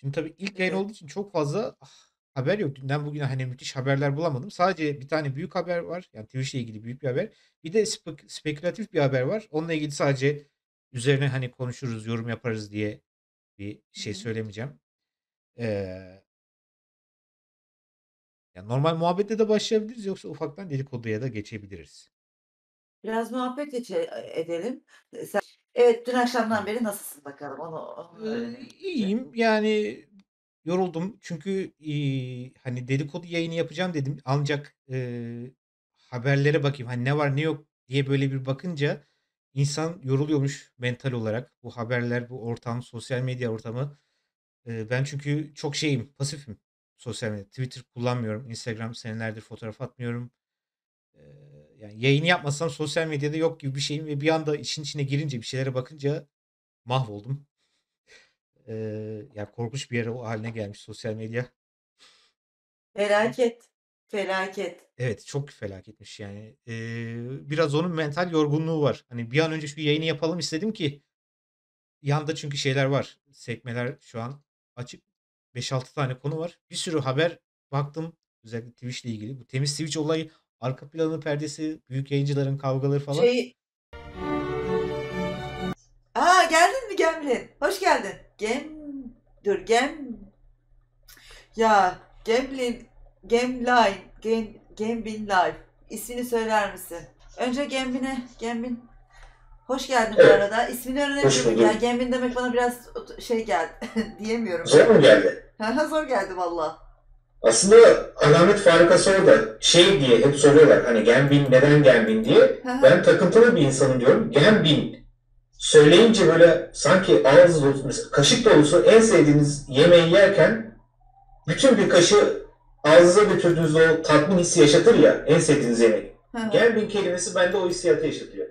Şimdi tabii ilk yayın olduğu için çok fazla haber yok. Dünden bugüne hani müthiş haberler bulamadım. Sadece bir tane büyük haber var. Yani Twitch'le ilgili büyük bir haber. Bir de spekülatif bir haber var. Onunla ilgili sadece üzerine hani konuşuruz, yorum yaparız diye bir şey söylemeyeceğim. Yani normal muhabbetle de başlayabiliriz, yoksa ufaktan dedikoduya da geçebiliriz. Biraz muhabbet edelim. Sen, evet, dün akşamdan beri nasılsın bakalım? İyiyim yani, yoruldum çünkü hani dedikodu yayını yapacağım dedim, ancak haberlere bakayım hani ne var ne yok diye böyle bir bakınca insan yoruluyormuş mental olarak. Bu haberler, bu ortam, sosyal medya ortamı. Ben çünkü çok şeyim, pasifim sosyal medya. Twitter kullanmıyorum, Instagram senelerdir fotoğraf atmıyorum. Yani yayını yapmasam sosyal medyada yok gibi bir şeyim ve bir anda işin içine girince, bir şeylere bakınca mahvoldum. Yani korkunç bir yere o haline gelmiş sosyal medya. Felaket. Evet, çok felaketmiş yani. Biraz onun mental yorgunluğu var. Hani bir an önce şu yayını yapalım istedim ki. Yanda çünkü şeyler var. Sekmeler şu an açık. 5-6 tane konu var. Bir sürü haber baktım. Özellikle Twitch'le ilgili. Bu temiz Twitch olayı, arka planı, perdesi, büyük yayıncıların kavgaları falan. Geldin mi Gemlin? Hoş geldin. Gembin Live. İsmini söyler misin? Önce Gembin. Hoş geldin bu arada. İsmini öğrenebilirim. Yani Gembin demek bana biraz şey geldi. Diyemiyorum. Zor mu geldi? Zor geldi valla. Aslında alamet farikası orada. Şey diye hep soruyorlar. Hani Gembin, neden Gembin diye. Ben takıntılı bir insanım diyorum. Gembin söyleyince böyle sanki ağız dolusu, kaşık dolusu en sevdiğiniz yemeği yerken bütün bir kaşığı ağzınıza götürdüğünüz o tatmin hissi yaşatır ya, en sevdiğiniz yemek. Gembin kelimesi bende o hissiyatı yaşatıyor.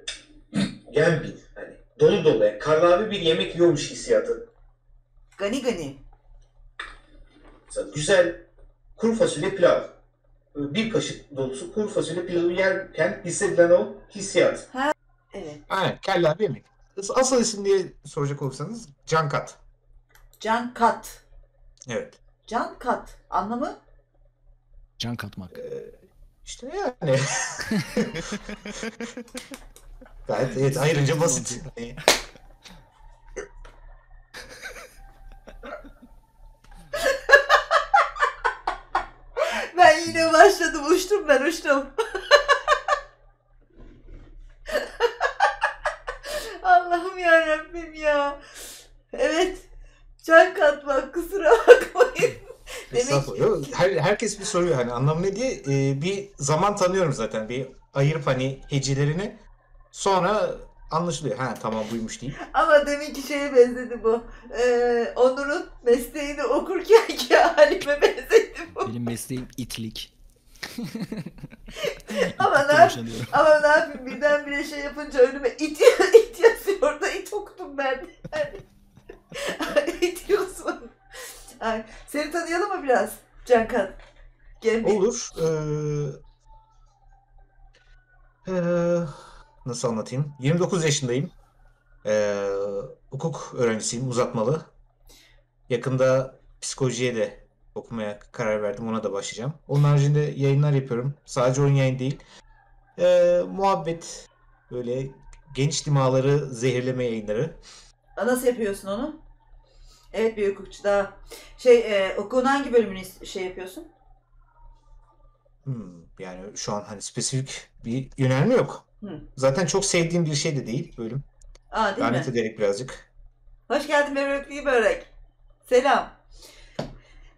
Gembin, hani dolu dolu, yani karlı bir yemek yiyormuş hissiyatı. Gani. Mesela güzel kuru fasulye pilav. Bir kaşık dolusu kuru fasulye pilavı yerken hissedilen o hissiyat. Evet. Aynen, karlı bir yemek. Asıl isim diye soracak olursanız Can Kat. Evet. Can Kat. Anlamı? Can katmak. İşte yani. Gayet evet, ayrıca basit. Ben yine başladım. Uçtum. Allah'ım yarabbim ya. Evet. Can katmak, kusura bakmayın. Demek herkes bir soruyor hani anlamı ne diye. Bir zaman tanıyorum zaten, bir ayırıp hani hecelerini, sonra anlaşılıyor tamam buymuş değil. Ama deminki şeye benzedi bu. Onur'un mesleğini okurken ki halime benzedi bu. Benim mesleğim itlik. ama ne yapayım, birdenbire şey yapınca önüme it yazıyor da it okudum ben. it yazmadım. Ay, seni tanıyalım mı biraz Cankan? Olur. Nasıl anlatayım? 29 yaşındayım. Hukuk öğrencisiyim, uzatmalı. Yakında psikolojiye de okumaya karar verdim, ona da başlayacağım. Onun haricinde yayınlar yapıyorum. Sadece oyun yayın değil. Muhabbet, böyle genç dimağları zehirleme yayınları. Nasıl yapıyorsun onu? Evet, bir hukukçu daha. Okulun hangi bölümünü yapıyorsun? Yani şu an hani spesifik bir yönelme yok. Zaten çok sevdiğim bir şey de değil bölüm. Değil mi? Lanet ederek birazcık. Hoş geldin Börekli Börek. Selam.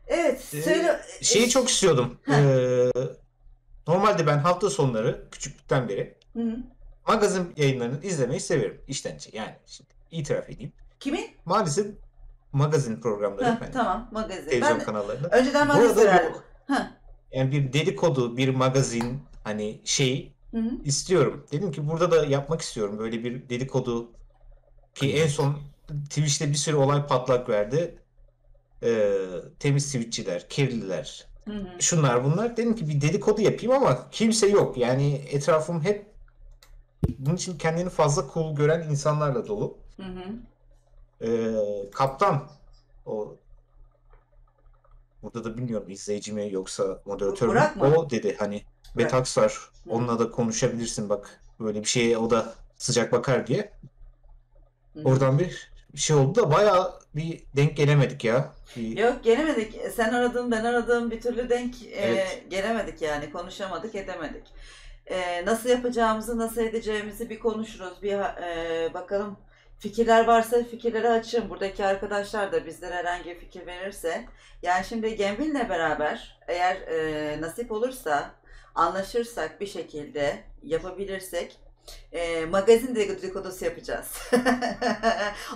Evet. Söyle. Şeyi çok istiyordum. Normalde ben hafta sonları küçüklükten beri magazin yayınlarını izlemeyi severim. İştence yani. Şimdi itiraf edeyim. Kimin? Maalesef magazin programları. Tamam, magazin. Televizyon kanallarında. Önceden magazin herhalde. Yani bir dedikodu, bir magazin hani şey istiyorum. Dedim ki burada da yapmak istiyorum. Böyle bir dedikodu ki en son Twitch'te bir sürü olay patlak verdi. Temiz Twitch'çiler, kirliler, şunlar bunlar. Dedim ki bir dedikodu yapayım ama kimse yok. Yani etrafım hep bunun için kendini fazla cool gören insanlarla dolu. Kaptan, o Burada da bilmiyorum izleyici mi yoksa moderatör mü? O dedi hani Betaksar onunla da konuşabilirsin bak böyle bir şeye o da sıcak bakar diye. Oradan bir şey oldu da bayağı bir denk gelemedik ya. Yok gelemedik. Sen aradın ben aradım bir türlü denk gelemedik yani konuşamadık edemedik. Nasıl yapacağımızı nasıl edeceğimizi bir konuşuruz bir bakalım. Fikirler varsa fikirleri açın. Buradaki arkadaşlar da bizlere herhangi bir fikir verirse. Yani şimdi Gembil'le beraber eğer nasip olursa, anlaşırsak bir şekilde yapabilirsek magazin dedikodusu yapacağız.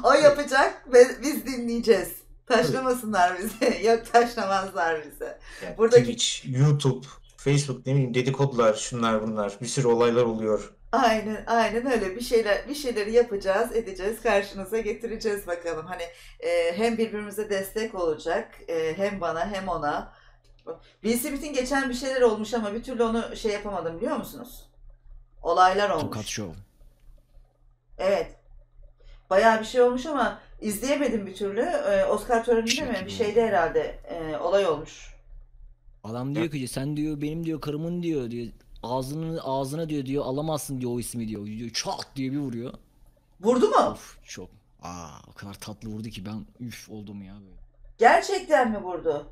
O yapacak ve biz dinleyeceğiz. Taşlamasınlar bizi. Yok taşlamazlar bizi. Yani buradaki... Twitch, YouTube, Facebook ne bileyim dedikodular şunlar bunlar bir sürü olaylar oluyor. Aynen öyle bir şeyleri yapacağız, edeceğiz, karşınıza getireceğiz bakalım. Hani hem birbirimize destek olacak, hem bana hem ona. Will Smith'in geçen bir şeyler olmuş ama bir türlü onu şey yapamadım biliyor musunuz? Olaylar olmuş. Tokat Show. Evet. Bayağı bir şey olmuş ama izleyemedim bir türlü. Oscar töreninde mi? Bir şeyde herhalde olay olmuş. Adam diyor ki sen diyor benim diyor karımın diyor. Ağzına diyor alamazsın diyor o ismi diyor çat diye bir vuruyor. Vurdu mu? Of çok. O kadar tatlı vurdu ki ben üf oldum ya böyle. Gerçekten mi vurdu?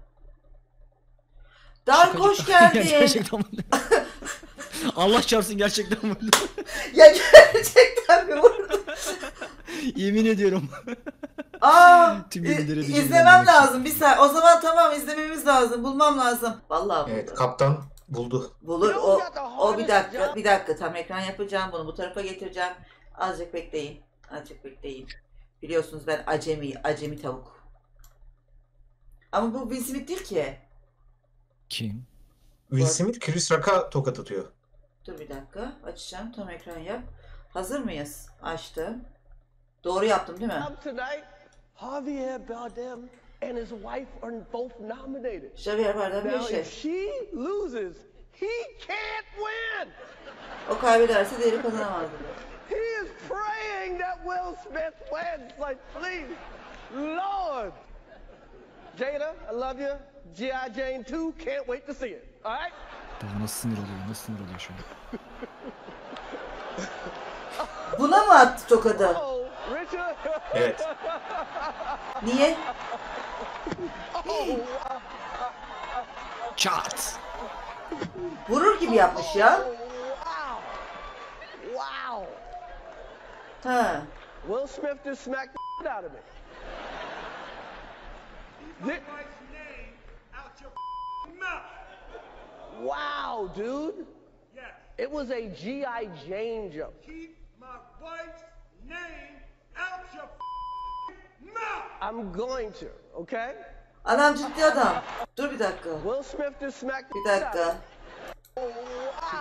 Dark hoş geldin. Gerçekten vurdu. Allah çarpsın gerçekten vurdu. Ya gerçekten mi vurdu? Yemin ediyorum. İzlemem lazım bir saniye. O zaman tamam izlememiz lazım. Bulmam lazım. Vallahi vurdu. Evet kaptan. Buldu. Bulur. O bir dakika tam ekran yapacağım bunu bu tarafa getireceğim. Azıcık bekleyin. Biliyorsunuz ben acemi tavuk. Ama bu Will Smith değil ki. Kim? Will Smith Chris Rock'a tokat atıyor. Dur bir dakika açacağım tam ekran yap. Hazır mıyız? Açtım. Doğru yaptım değil mi? Javier Bardem and his wife are both nominated. Javier Bardem bir şey. If she loses, he can't win. O kaybederse diğeri kazanamaz. He is praying that Will Smith wins. Like please, Lord. Jada, I love you. GI Jane 2, can't wait to see it. All right? Nasıl sinir oluyor şu an? Buna mı attı tokadı? Evet. Niye? Çat. Vurur gibi yapmış ya. Wow. Ha. Will Smith just smacked the out of me. Wow, dude. It was a GI Jane joke. Keep my wife's name out your mouth. I'm going to, okay? Adam ciddi adam. Dur bir dakika. Bir dakika.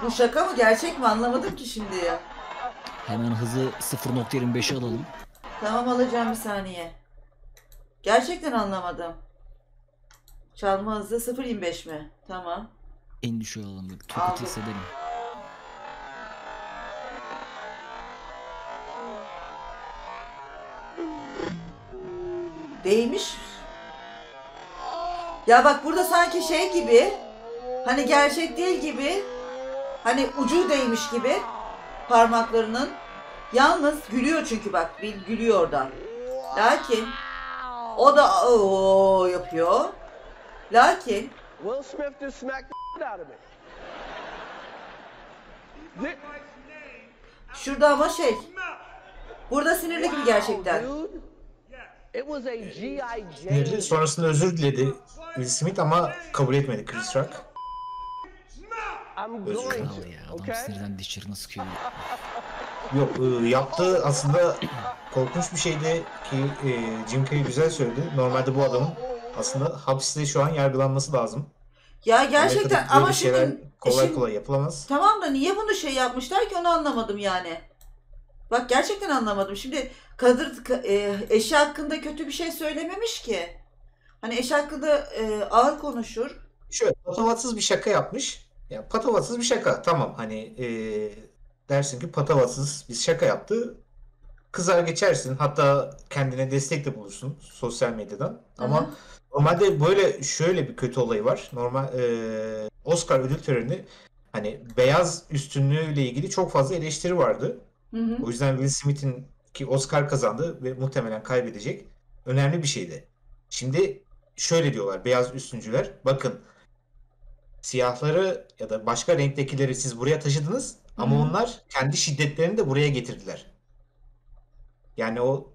Bu şaka mı gerçek mi anlamadım ki şimdi ya. Hemen hızı 0.25'e alalım. Tamam alacağım bir saniye. Gerçekten anlamadım. Çalma hızı 0.25 mi? Tamam. En düşüğü alalım. Tokatı hissedelim. Değmiş. Ya bak burada sanki şey gibi, hani gerçek değil gibi, hani ucu değmiş gibi parmaklarının. Yalnız gülüyor çünkü bak, bir gülüyor orada. Lakin o da o yapıyor. Lakin Will Smith just smacked the out of me. Şurada ama şey, burada sinirli gibi gerçekten. Sonrasında özür diledi Will Smith ama kabul etmedi Chris Rock. Özür diledi. Adam sinirden dişlerini sıkıyor. Yok yaptığı aslında korkunç bir şeydi ki Jim Carrey güzel söyledi. Normalde bu adamın aslında hapiste şu an yargılanması lazım. Ya gerçekten ama şimdi kolay yapılamaz. Tamam da niye bunu şey yapmışlar ki onu anlamadım yani. Bak gerçekten anlamadım. Şimdi eşi hakkında kötü bir şey söylememiş ki. Hani eşi hakkında ağır konuşur. Şöyle patavatsız bir şaka yapmış. Yani patavatsız bir şaka. Tamam hani dersin ki patavatsız bir şaka yaptı. kızar geçersin. Hatta kendine destek de bulursun sosyal medyadan. Ama Hı-hı. normalde böyle şöyle bir kötü olayı var. Normal Oscar ödül töreni hani beyaz üstünlüğüyle ilgili çok fazla eleştiri vardı. Hı-hı. O yüzden Will Smith'in ki Oscar kazandı ve muhtemelen kaybedecek önemli bir şeydi. Şimdi şöyle diyorlar beyaz üstüncüler. Bakın siyahları ya da başka renktekileri siz buraya taşıdınız ama Hı-hı. onlar kendi şiddetlerini de buraya getirdiler. Yani o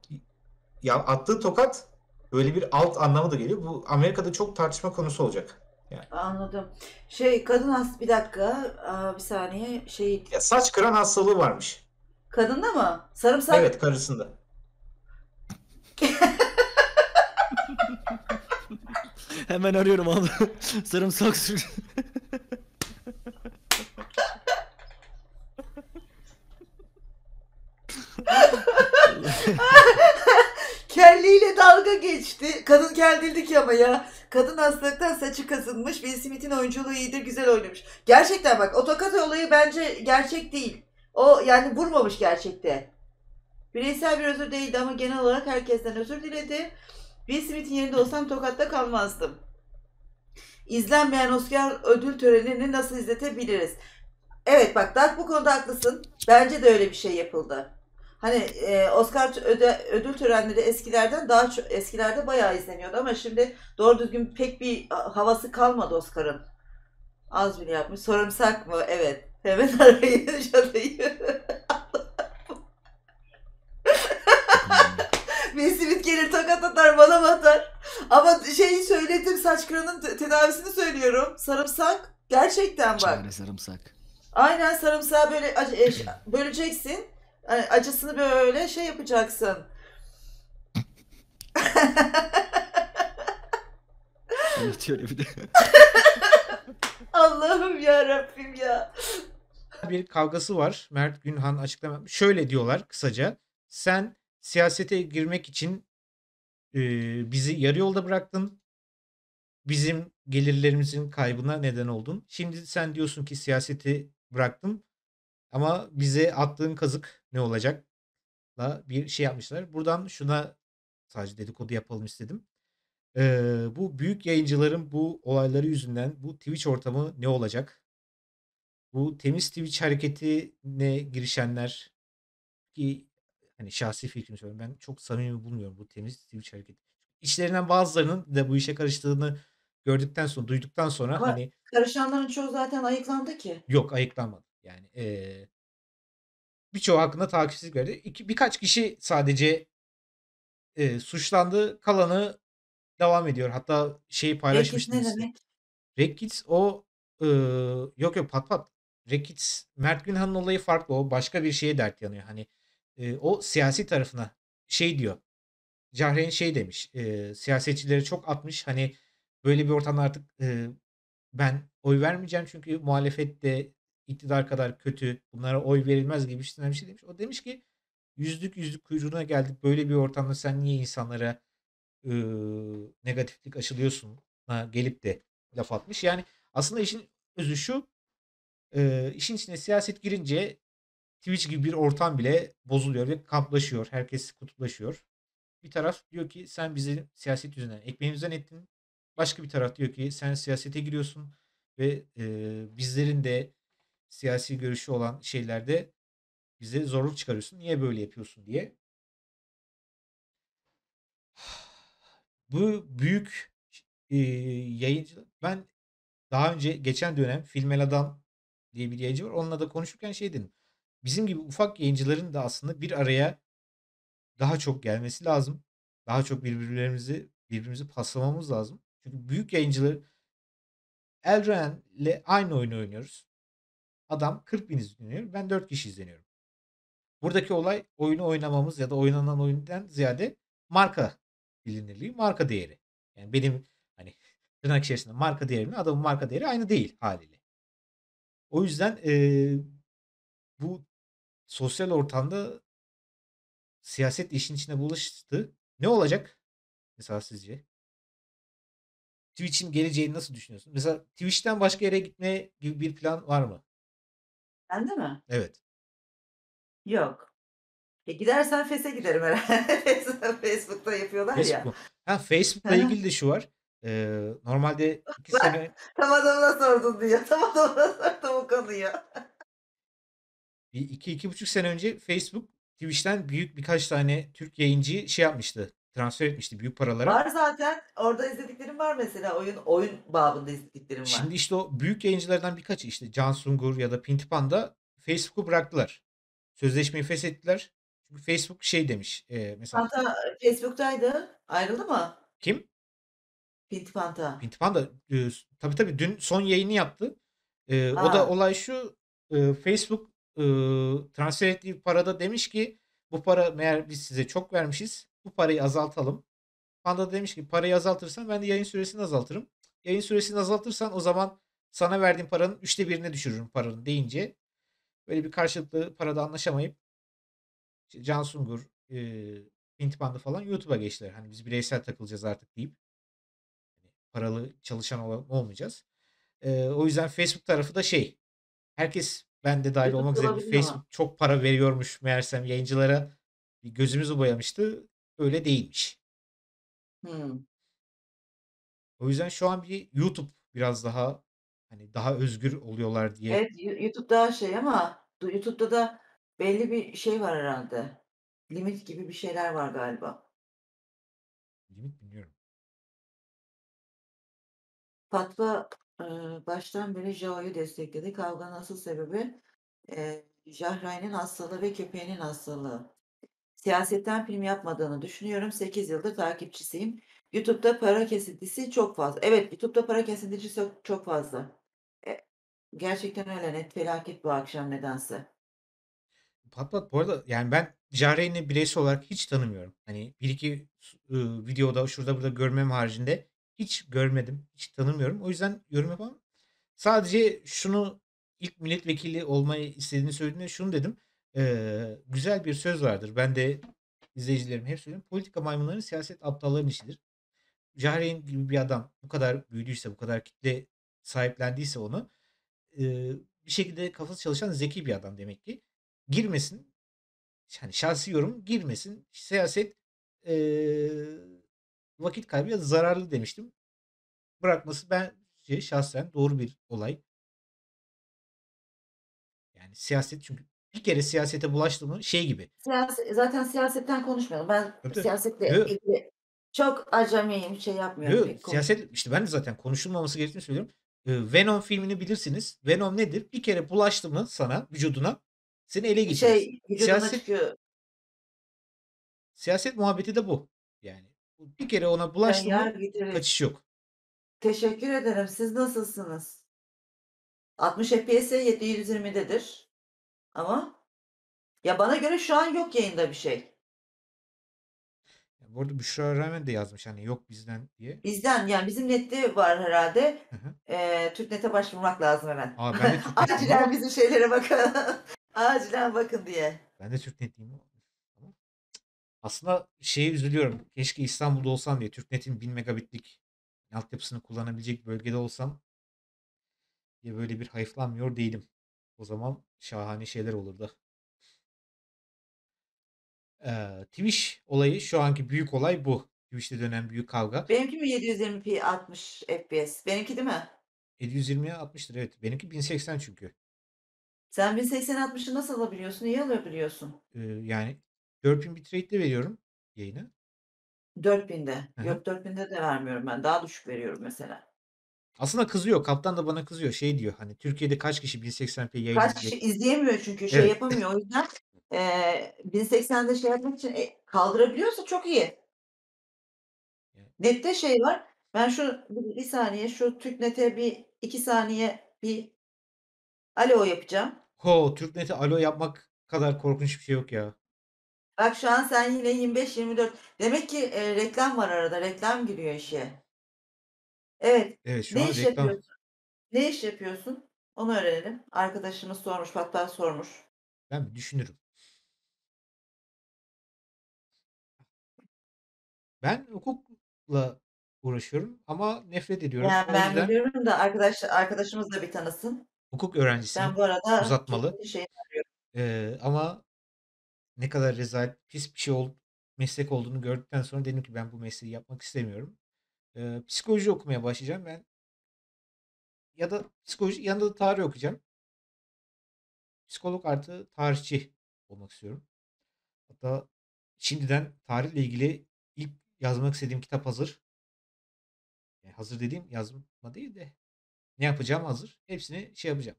ya attığı tokat böyle bir alt anlamı da geliyor. Bu Amerika'da çok tartışma konusu olacak. Yani. Anladım. Kadın hastası bir dakika. Bir saniye. Ya saç kıran hastalığı varmış. Kadında mı? Sarımsak. Evet, karısında. Hemen arıyorum onu. Sarımsak sür. Kelliyle dalga geçti. Kadın keldirdik ama ya. Kadın hastalıktan saçı kasılmış. Will Smith'in oyunculuğu iyidir, güzel oynamış. Gerçekten bak, o tokat olayı bence gerçek değil. O yani vurmamış gerçekte. Bireysel bir özür değildi ama genel olarak herkesten özür diledi. Will Smith'in yerinde olsam tokatta kalmazdım. İzlenmeyen Oscar ödül törenini nasıl izletebiliriz? Evet bak Dark, bu konuda haklısın. Bence de öyle bir şey yapıldı. Hani Oscar ödül törenleri eskilerden daha çok, eskilerde bayağı izleniyordu ama şimdi doğru düzgün pek bir havası kalmadı Oscar'ın. Az bile yapmış. Sarımsak mı? Evet. Hemen arayın şatayı. Will Smith gelir tokat atar bana batar. Ama şeyi söyledim, saç kıranın tedavisini söylüyorum. Sarımsak. Gerçekten bak. Çare sarımsak. Aynen, sarımsağı böyle böleceksin. Acısını böyle yapacaksın. Allah'ım ya Rabbim ya. Bir kavgası var. Mert Günhan açıklama. Şöyle diyorlar kısaca. Sen siyasete girmek için bizi yarı yolda bıraktın. Bizim gelirlerimizin kaybına neden oldun. Şimdi sen diyorsun ki siyaseti bıraktın. Ama bize attığın kazık ne olacak? Da bir şey yapmışlar. Buradan şuna sadece dedikodu yapalım istedim. Bu büyük yayıncıların bu olayları yüzünden bu Twitch ortamı ne olacak? Bu temiz Twitch hareketine girişenler ki hani şahsi fikrimi söylüyorum, ben çok samimi bulmuyorum bu temiz Twitch hareketi. İçlerinden bazılarının da bu işe karıştığını gördükten sonra, duyduktan sonra ama hani karışanların çoğu zaten ayıklandı ki. Yok, ayıklanmadı. Yani birçoğu hakkında takipsizlik verdi. Birkaç kişi sadece suçlandı. Kalanı devam ediyor. Hatta paylaşmıştınız. Rekits o yok Pat. Rekits Mert Günhan'ın olayı farklı. O başka bir şeye dert yanıyor. Hani o siyasi tarafına diyor. Jahrain demiş. Siyasetçileri çok atmış. Hani böyle bir ortamda artık ben oy vermeyeceğim çünkü muhalefette iktidar kadar kötü, bunlara oy verilmez gibi bir şey demiş. O demiş ki yüzlük kuyruğuna geldik. Böyle bir ortamda sen niye insanlara negatiflik aşılıyorsun? Gelip de laf atmış. Yani aslında işin özü şu. İşin içine siyaset girince Twitch gibi bir ortam bile bozuluyor ve kamplaşıyor. Herkes kutuplaşıyor. Bir taraf diyor ki sen bizi siyaset yüzünden ekmeğimizden ettin. Başka bir taraf diyor ki sen siyasete giriyorsun ve bizlerin de siyasi görüşü olan şeylerde bize zorluk çıkarıyorsun. Niye böyle yapıyorsun diye. Bu büyük yayıncı, ben daha önce geçen dönem Filmel Adam diye bir yayıncı var. Onunla da konuşurken dedim. Bizim gibi ufak yayıncıların da aslında bir araya daha çok gelmesi lazım. Daha çok birbirimizi paslamamız lazım. Çünkü büyük yayıncıları Elren'le aynı oyunu oynuyoruz. Adam 40.000 izleniyor. Ben 4 kişi izleniyorum. Buradaki olay oyunu oynamamız ya da oynanan oyundan ziyade marka bilinirliği, marka değeri. Yani benim hani tırnak içerisinde marka değerimle adamın marka değeri aynı değil haliyle. O yüzden bu sosyal ortamda siyaset işin içine bulaştı. Ne olacak? Mesela sizce? Twitch'in geleceğini nasıl düşünüyorsun? Mesela Twitch'ten başka yere gitme gibi bir plan var mı? Bende mi? Evet. Yok. Gidersen Fes'e giderim herhalde. Facebook'ta yapıyorlar Facebook. Ya. Ha, Facebook'la ilgili de şu var. Normalde iki sene... Tam adamına sordun diyor. Tam adamına sordum o konuyu. 2-2,5 sene önce Facebook Twitch'ten büyük birkaç tane Türk yayıncıyı şey yapmıştı. Transfer etmişti büyük paralara. Var zaten. Orada izlediklerim var mesela. Oyun babında izlediklerim var. Şimdi işte o büyük yayıncılardan birkaçı işte Can Sungur ya da Pintipanda Facebook'u bıraktılar. Sözleşmeyi feshettiler. Çünkü Facebook şey demiş. Mesela. Panta Facebook'taydı. Ayrıldı mı? Kim? Pintipanda. Pintipanda. Tabii tabii dün son yayını yaptı. O da olay şu. Facebook transfer ettiği parada demiş ki bu para meğer biz size çok vermişiz. Bu parayı azaltalım. Panda demiş ki parayı azaltırsan ben de yayın süresini azaltırım. Yayın süresini azaltırsan o zaman sana verdiğim paranın 1/3'üne düşürürüm paranı deyince böyle bir karşılıklı parada anlaşamayıp işte Can Sungur, Pintipanda falan YouTube'a geçtiler. Hani biz bireysel takılacağız artık deyip paralı çalışan olmayacağız. O yüzden Facebook tarafı da şey, herkes ben de dahil olmak üzere Facebook ama çok para veriyormuş meğersem yayıncılara, gözümüzü boyamıştı. Öyle değilmiş. O yüzden şu an bir YouTube biraz daha hani daha özgür oluyorlar diye. Evet, YouTube daha şey ama YouTube'da da belli bir şey var herhalde. Limit gibi bir şeyler var galiba. Limit bilmiyorum. Fatma baştan beri Jao'yu destekledi. Kavganın asıl sebebi Jahrain'in hastalığı ve köpeğinin hastalığı. Siyasetten film yapmadığını düşünüyorum. 8 yıldır takipçisiyim. YouTube'da para kesintisi çok fazla. Evet, YouTube'da para kesintisi çok fazla. Gerçekten öyle, net felaket bu akşam nedense. Patlat bu arada yani ben Jahrain'i bireysel olarak hiç tanımıyorum. Hani bir iki videoda şurada burada görmem haricinde hiç görmedim. Hiç tanımıyorum. O yüzden yorum yapamam. Sadece şunu ilk milletvekili olmayı istediğini söylediğinde şunu dedim. Güzel bir söz vardır. Ben de izleyicilerime hep söylüyorum. Politika maymunlarının, siyaset aptalların işidir. Jahreyn gibi bir adam bu kadar büyüdüyse, bu kadar kitle sahiplendiyse onu bir şekilde kafası çalışan zeki bir adam demek ki. Girmesin. Yani şahsi yorum, girmesin. Siyaset vakit kaybı ya da zararlı demiştim. Bırakması bence şahsen doğru bir olay. Yani siyaset çünkü bir kere siyasete bulaştı mı şey gibi. Zaten siyasetten konuşmuyorum. Ben evet, siyasetle ilgili çok acemiyim, şey yapmıyorum. Pek, siyaset işte ben de zaten konuşulmaması gerektiğini söylüyorum. Venom filmini bilirsiniz. Venom nedir? Bir kere bulaştı mı sana, vücuduna, seni ele geçirir. Siyaset muhabbeti de bu. Yani bir kere ona bulaştı mı kaçış yok. Teşekkür ederim. Siz nasılsınız? 60 FPS 720'dedir. Ama ya bana göre şu an yok yayında bir şey. Bu arada Büşra Rahman de yazmış hani yok bizden diye. Bizden yani bizim nette var herhalde. TürkNet'e başvurmak lazım hemen. Aa, ben de acilen bizim şeylere bakın. Acilen bakın diye. Ben de TürkNet'liyim. Aslında şeye üzülüyorum. Keşke İstanbul'da olsam diye. TürkNet'in 1000 megabitlik altyapısını kullanabilecek bölgede olsam diye böyle bir hayıflanmıyor değilim. O zaman şahane şeyler olurdu. Twitch olayı şu anki büyük olay bu. Twitch'te dönen büyük kavga. Benimki mi 720p 60 FPS? Benimki değil mi? 720'ye 60'tır evet. Benimki 1080 çünkü. Sen 1080-60'ı nasıl alabiliyorsun? İyi alabiliyorsun. Yani 4000 bitrate'de veriyorum yayını. 4000'de. Hı-hı. Yok 4000'de de vermiyorum ben. Daha düşük veriyorum mesela. Aslında kızıyor. Kaptan da bana kızıyor. Şey diyor hani Türkiye'de kaç kişi 1080p yayın kaç kişi izleyemiyor çünkü evet, şey yapamıyor. O yüzden 1080'de şey yapmak için kaldırabiliyorsa çok iyi. Evet. Nette şey var. Ben şu bir saniye şu TürkNet'e bir 2 saniye bir alo yapacağım. Ho, TürkNet'e alo yapmak kadar korkunç bir şey yok ya. Bak şu an sen yine 25-24. Demek ki reklam var arada. Reklam giriyor işe. Evet. Evet ne iş reklam yapıyorsun? Ne iş yapıyorsun? Onu öğrenelim. Arkadaşımız sormuş. Fatma sormuş. Ben düşünürüm. Ben hukukla uğraşıyorum ama nefret ediyorum. Yani ben yüzden... biliyorum da arkadaşımız da bir tanısın. Hukuk öğrencisiyim. Ben bu arada uzatmalı. Ama ne kadar rezalet, pis bir şey meslek olduğunu gördükten sonra dedim ki ben bu mesleği yapmak istemiyorum. Psikoloji okumaya başlayacağım ben. Ya da psikoloji yanında da tarih okuyacağım. Psikolog artı tarihçi olmak istiyorum. Hatta şimdiden tarihle ilgili ilk yazmak istediğim kitap hazır. Yani hazır dediğim yazma değil de ne yapacağım hazır. Hepsini şey yapacağım.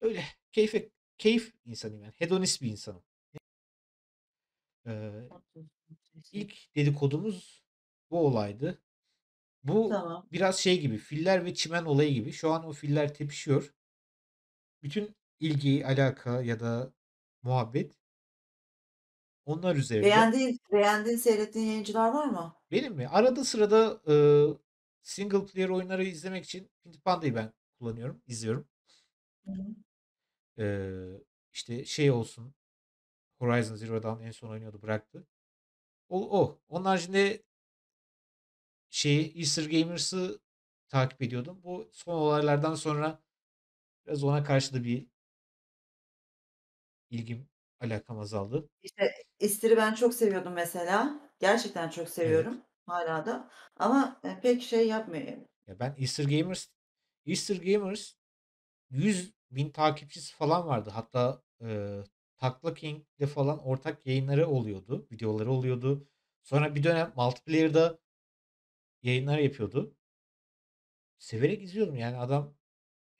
Öyle keyif insanıyım yani. Hedonist bir insanım. İlk dedikodumuz bu olaydı. Bu tamam. Biraz şey gibi, filler ve çimen olayı gibi. Şu an o filler tepişiyor. Bütün ilgi, alaka ya da muhabbet onlar üzerinde. Beğendiğin seyrettiğin yayıncılar var mı? Benim mi? Arada sırada single player oyunları izlemek için Pintipanda'yı ben kullanıyorum, izliyorum. İşte şey olsun, Horizon Zero Dawn en son oynuyordu, bıraktı. Onun haricinde Easter Gamers'ı takip ediyordum. Bu son olaylardan sonra biraz ona karşı da bir ilgim, alakam azaldı. İşte Easter'ı ben çok seviyordum mesela. Gerçekten çok seviyorum. Evet. Hala da. Ama pek şey yapmıyorum. Ya ben Easter Gamers 100.000 takipçisi falan vardı. Hatta Takla King'de falan ortak yayınları oluyordu. Videoları oluyordu. Sonra bir dönem multiplayer'da yayınlar yapıyordu. Severek izliyordum yani adam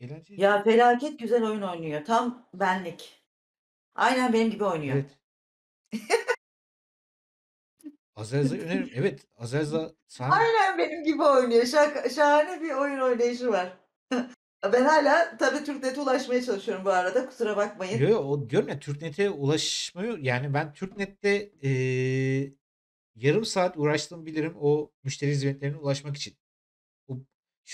eğlenceli. Ya felaket güzel oyun oynuyor. Tam benlik. Aynen benim gibi oynuyor. Evet. Azelza'yı öneririm. Evet. Azelza sen... Aynen benim gibi oynuyor. Şahane bir oyun oynayışı var. Ben hala tabii TürkNet'e ulaşmaya çalışıyorum bu arada. Kusura bakmayın. Yok diyorum ya TürkNet'e ulaşmıyor. Yani ben TürkNet'te yarım saat uğraştığımı bilirim o müşteri hizmetlerine ulaşmak için.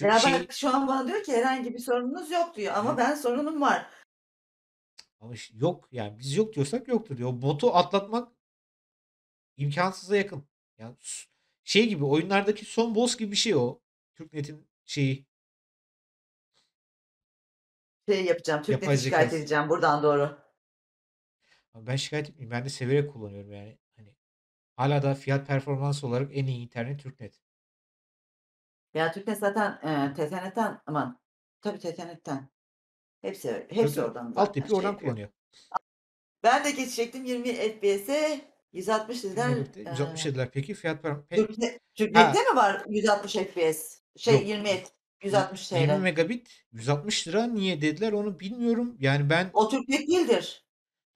Ben şu an bana diyor ki herhangi bir sorununuz yok diyor ama ben sorunum var. Ama yok yani biz yok diyorsak yoktur diyor. O botu atlatmak imkansıza yakın. Yani şey gibi oyunlardaki son boss gibi bir şey o. TürkNet'in şeyi. Şey yapacağım. TürkNet'i şikayet edeceğim buradan doğru. Ama ben şikayet etmeyeyim. Ben de severek kullanıyorum yani. Hala da fiyat performans olarak en iyi internet TürkNet. Ya TürkNet zaten TTNet'ten aman tabii TTNet'ten. Hepsi oradan. Alt tipi oradan kullanıyor. Ben de geçecektim 20 FPS'e 160 dediler. 160 dediler. Peki fiyat performans. TürkNet'te mi var 160 FPS? 160 TL. 20 megabit 160 lira niye dediler onu bilmiyorum. Yani ben o TürkNet değildir.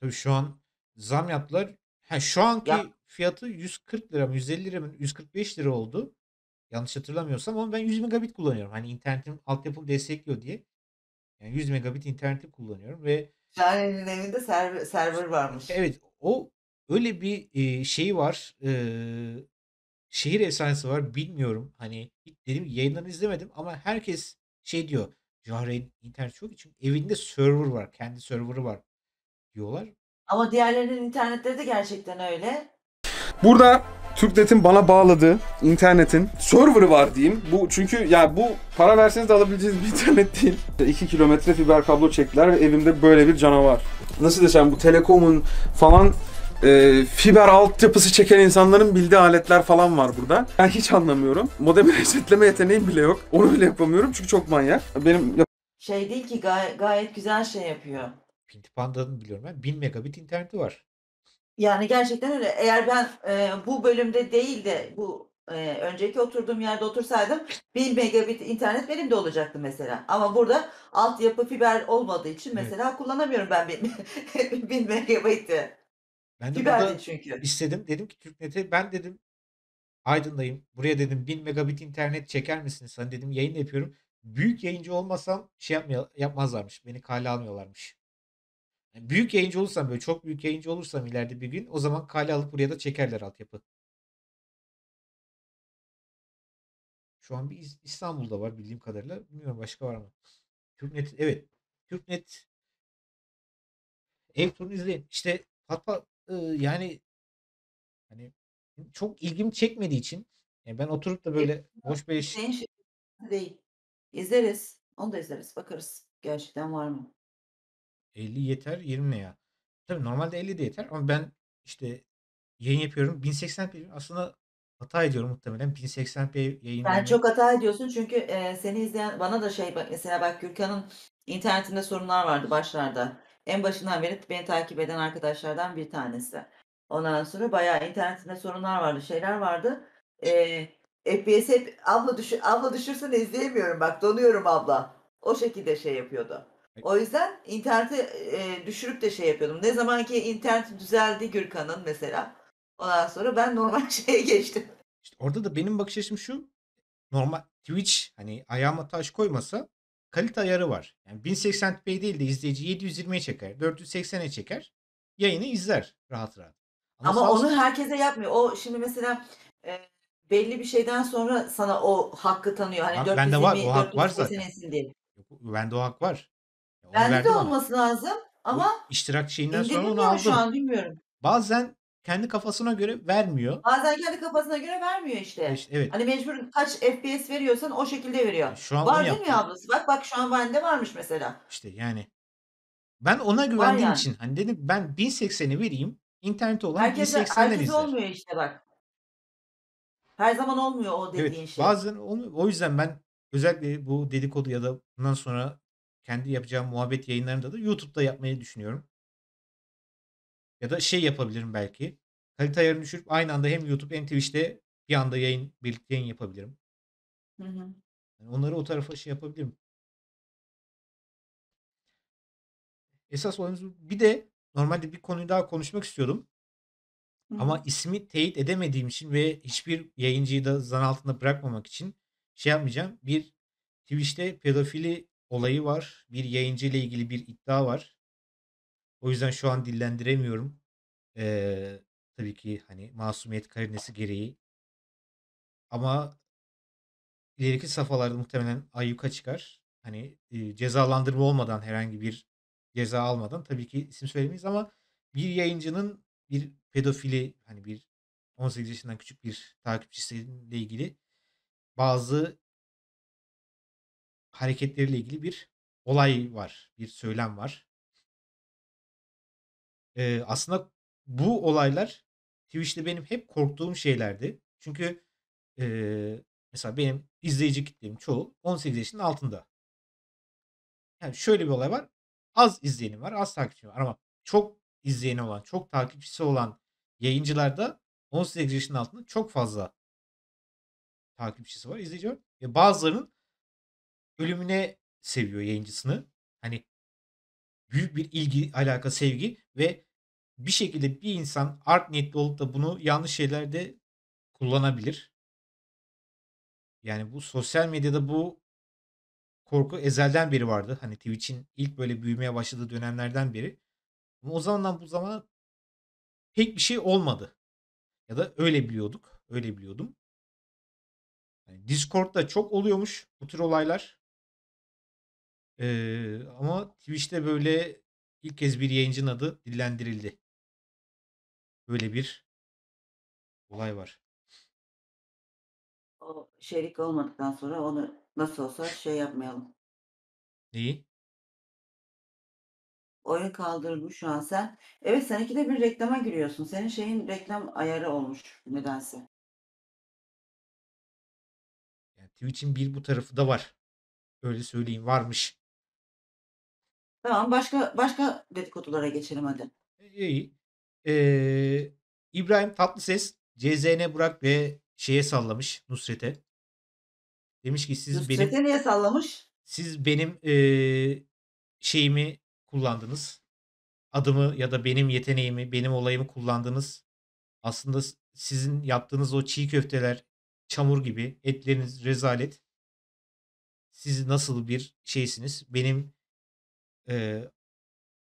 Tabii şu an zam yaptılar. Şu anki fiyatı 140 lira mı 150 lira mı 145 lira oldu. Yanlış hatırlamıyorsam ama ben 100 megabit kullanıyorum. Hani internetim altyapım destekliyor diye. Yani 100 megabit interneti kullanıyorum ve Jahrain'in evinde server varmış. Evet. O öyle bir şey var. Şehir efsanesi var. Bilmiyorum. Hani dedim yayınlarını izlemedim ama herkes şey diyor. Jahrain internet çok çünkü evinde server var. Kendi server'ı var diyorlar. Ama diğerlerinin internetleri de gerçekten öyle. Burada TürkNet'in bana bağladığı internetin server'ı var diyeyim. Bu çünkü yani bu para verseniz de alabileceğiniz bir internet değil. 2 kilometre fiber kablo çektiler ve evimde böyle bir canavar. Nasıl desem bu Telekom'un falan fiber altyapısı çeken insanların bildiği aletler falan var burada. Ben hiç anlamıyorum. Modemi resetleme yeteneğim bile yok. Onu bile yapamıyorum çünkü çok manyak. Benim şey değil ki gayet güzel şey yapıyor. Pintipanda'nın biliyorum ben 1000 megabit interneti var. Yani gerçekten öyle. Eğer ben bu bölümde değil de bu önceki oturduğum yerde otursaydım 1000 megabit internet benim de olacaktı mesela. Ama burada altyapı fiber olmadığı için mesela kullanamıyorum ben 1000 megabit'i. Ben de burada çünkü istedim. Dedim ki TürkNet'e ben dedim Aydın'dayım. Buraya dedim 1000 megabit internet çeker misiniz? Hani dedim yayın yapıyorum. Büyük yayıncı olmasam yapmazlarmış. Beni kale almıyorlarmış. Büyük yayıncı olursam böyle çok büyük yayıncı olursam ileride bir gün o zaman kale alıp buraya da çekerler altyapı. Şu an bir İstanbul'da var bildiğim kadarıyla. Bilmiyorum başka var mı? TürkNet evet. TürkNet ev turunu izleyin. İşte hatta yani hani çok ilgimi çekmediği için yani ben oturup da böyle boş bir değil. İzleriz. Onu da izleriz. Bakarız. Gerçekten var mı? 50 yeter 20 ya. Tabii normalde 50 de yeter ama ben işte yayın yapıyorum. 1080p aslında hata ediyorum muhtemelen. 1080p yayın. Ben çok hata ediyorsun çünkü seni izleyen bana da şey mesela bak Gürkan'ın internetinde sorunlar vardı başlarda. En başından beri beni takip eden arkadaşlardan bir tanesi. Ondan sonra bayağı internetinde sorunlar vardı, şeyler vardı. FPS hep abla düşürsen izleyemiyorum bak donuyorum abla. O şekilde şey yapıyordu. O yüzden interneti düşürüp de şey yapıyordum. Ne zaman ki internet düzeldi Gürkan'ın mesela. Ondan sonra ben normal şeye geçtim. İşte orada da benim bakış açım şu. Normal Twitch hani ayağıma taş koymasa kalite ayarı var. Yani 1080p değil de izleyici 720'ye çeker. 480'e çeker. Yayını izler rahat rahat. Ama onu herkese yapmıyor. O şimdi mesela belli bir şeyden sonra sana o hakkı tanıyor. Hani 420, bende var. O hak var zaten. Bende o hak var. Onu bende de olması lazım ama iştirak şeyinden sonra onu aldım. Şu an bilmiyorum. Bazen kendi kafasına göre vermiyor. Bazen kendi kafasına göre vermiyor işte. Evet. Hani mecbur kaç FPS veriyorsan o şekilde veriyor. Şu an var değil mi ablası? Bak şu an bende varmış mesela. İşte yani. Ben ona güvendiğim yani. İçin. Hani dedim ben 1080'i vereyim. İnternette olan herkese, 1080'den izler. Olmuyor işte bak. Her zaman olmuyor o dediğin evet, şey. Bazen olmuyor. O yüzden ben özellikle bu dedikodu ya da bundan sonra kendi yapacağım muhabbet yayınlarında da YouTube'da yapmayı düşünüyorum. Ya da şey yapabilirim belki. Kalite ayarını düşürüp aynı anda hem YouTube hem Twitch'te bir anda birlikte yayın yapabilirim. Hı. Yani onları o tarafa şey yapabilirim. Esas olayımız bir de normalde bir konuyu daha konuşmak istiyordum. Hı. Ama ismi teyit edemediğim için ve hiçbir yayıncıyı da zan altında bırakmamak için şey yapmayacağım. Bir Twitch'te pedofili olayı var. Bir yayıncı ile ilgili bir iddia var. O yüzden şu an dillendiremiyorum. Tabii ki hani masumiyet karinesi gereği. Ama ileriki safhalarda muhtemelen ayyuka çıkar. Hani cezalandırma olmadan herhangi bir ceza almadan tabii ki isim söylemeyiz ama bir yayıncının bir pedofili hani bir 18 yaşından küçük bir takipçisiyle ilgili bazı hareketleriyle ilgili bir olay var. Bir söylem var. Aslında bu olaylar Twitch'te benim hep korktuğum şeylerdi. Çünkü mesela benim izleyici kitlem çoğu 18 yaşının altında. Yani şöyle bir olay var. Az izleyenim var, az takipçim var ama çok izleyeni olan, çok takipçisi olan yayıncılarda 18 yaşının altında çok fazla takipçisi var, izleyici var. Ve bazılarının ölümüne seviyor yayıncısını. Hani büyük bir ilgi, alaka, sevgi ve bir şekilde bir insan art niyetli olup da bunu yanlış şeylerde kullanabilir. Yani bu sosyal medyada bu korku ezelden beri vardı. Hani Twitch'in ilk böyle büyümeye başladığı dönemlerden beri. Ama o zamandan bu zamana pek bir şey olmadı. Ya da öyle biliyorduk. Öyle biliyordum. Yani Discord'da çok oluyormuş bu tür olaylar. Ama Twitch'te böyle ilk kez bir yayıncının adı dillendirildi. Böyle bir olay var. O şerik olmadıktan sonra onu nasıl olsa şey yapmayalım. Neyi? Oyun kaldırılmış şu an sen. Evet sen ikide bir reklama giriyorsun. Senin şeyin reklam ayarı olmuş nedense. Yani Twitch'in bir bu tarafı da var. Öyle söyleyeyim varmış. Tamam başka dedikodulara geçelim hadi. İyi. İbrahim Tatlıses CZN Burak ve şeye sallamış Nusret'e. Demiş ki siz Nusret'e benim... Nusret'e niye sallamış? Siz benim şeyimi kullandınız. Adımı ya da benim yeteneğimi, benim olayımı kullandınız. Aslında sizin yaptığınız o çiğ köfteler çamur gibi. Etleriniz rezalet. Siz nasıl bir şeysiniz? Benim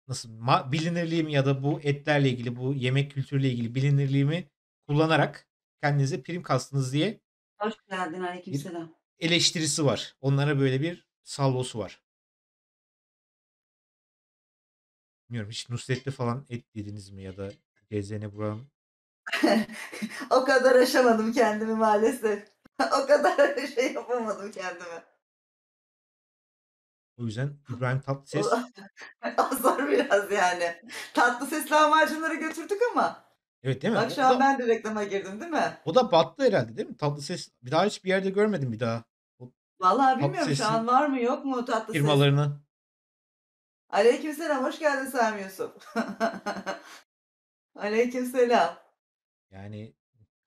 nasıl bilinirliğimi ya da bu etlerle ilgili, bu yemek kültürüyle ilgili bilinirliğimi kullanarak kendinize prim kastınız diye hoş geldin, aleykümselam. Eleştirisi var. Onlara böyle bir salvosu var. Bilmiyorum hiç Nusret'le falan et yediniz mi ya da gezene buram? O kadar aşamadım kendimi maalesef. O kadar şey yapamadım kendime. O yüzden İbrahim Tatlıses... O zor biraz yani. Tatlıses'le amacımları götürdük ama. Evet değil mi? Bak şu an ben de reklama girdim değil mi? O da battı herhalde değil mi? Tatlıses bir daha hiçbir yerde görmedim bir daha. O Vallahi bilmiyorum şu Tatlıses'in an var mı yok mu Tatlıses. firmalarını. Aleykümselam, hoş geldin Sami Yusuf. Aleykümselam. Yani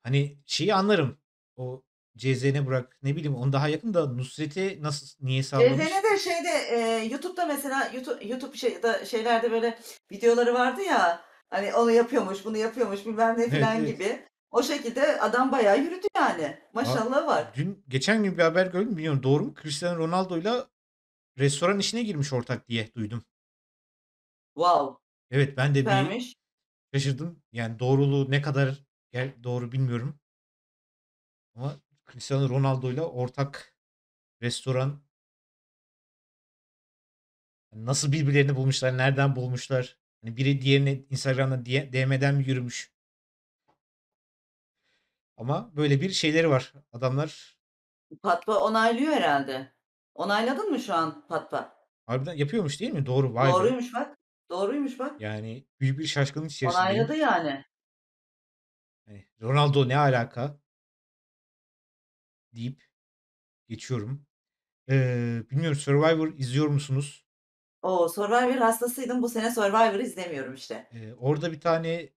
hani şeyi anlarım. O CZN Burak ne bileyim onu daha yakın da Nusret'i nasıl niye sallamış? CZN de şeyde YouTube'da mesela YouTube şeylerde böyle videoları vardı ya. Hani onu yapıyormuş, bunu yapıyormuş bilmem ne Evet filan evet. gibi. O şekilde adam bayağı yürüdü yani. Aa, Maşallah var. Geçen gün bir haber gördüm bilmiyorum doğru mu? Cristiano Ronaldo'yla restoran işine girmiş ortak diye duydum. Wow. Evet ben de bir Süpermiş. şaşırdım. Yani doğruluğu ne kadar doğru bilmiyorum. Ama Cristiano Ronaldo'yla ortak restoran nasıl birbirlerini bulmuşlar, nereden bulmuşlar? Hani biri diğerine Instagram'dan DM'den mi yürümüş? Ama böyle bir şeyleri var. Adamlar Patpa onaylıyor herhalde. Onayladın mı şu an Patpa? harbiden yapıyormuş değil mi? Doğru, vay be. Doğruymuş bak. Doğruymuş bak. Yani büyük bir şaşkınlık içerisindeyim. Onayladı yani. Hani Ronaldo ne alaka deyip geçiyorum. Bilmiyorum Survivor izliyor musunuz? Oo, Survivor hastasıydım. Bu sene Survivor izlemiyorum işte. Orada bir tane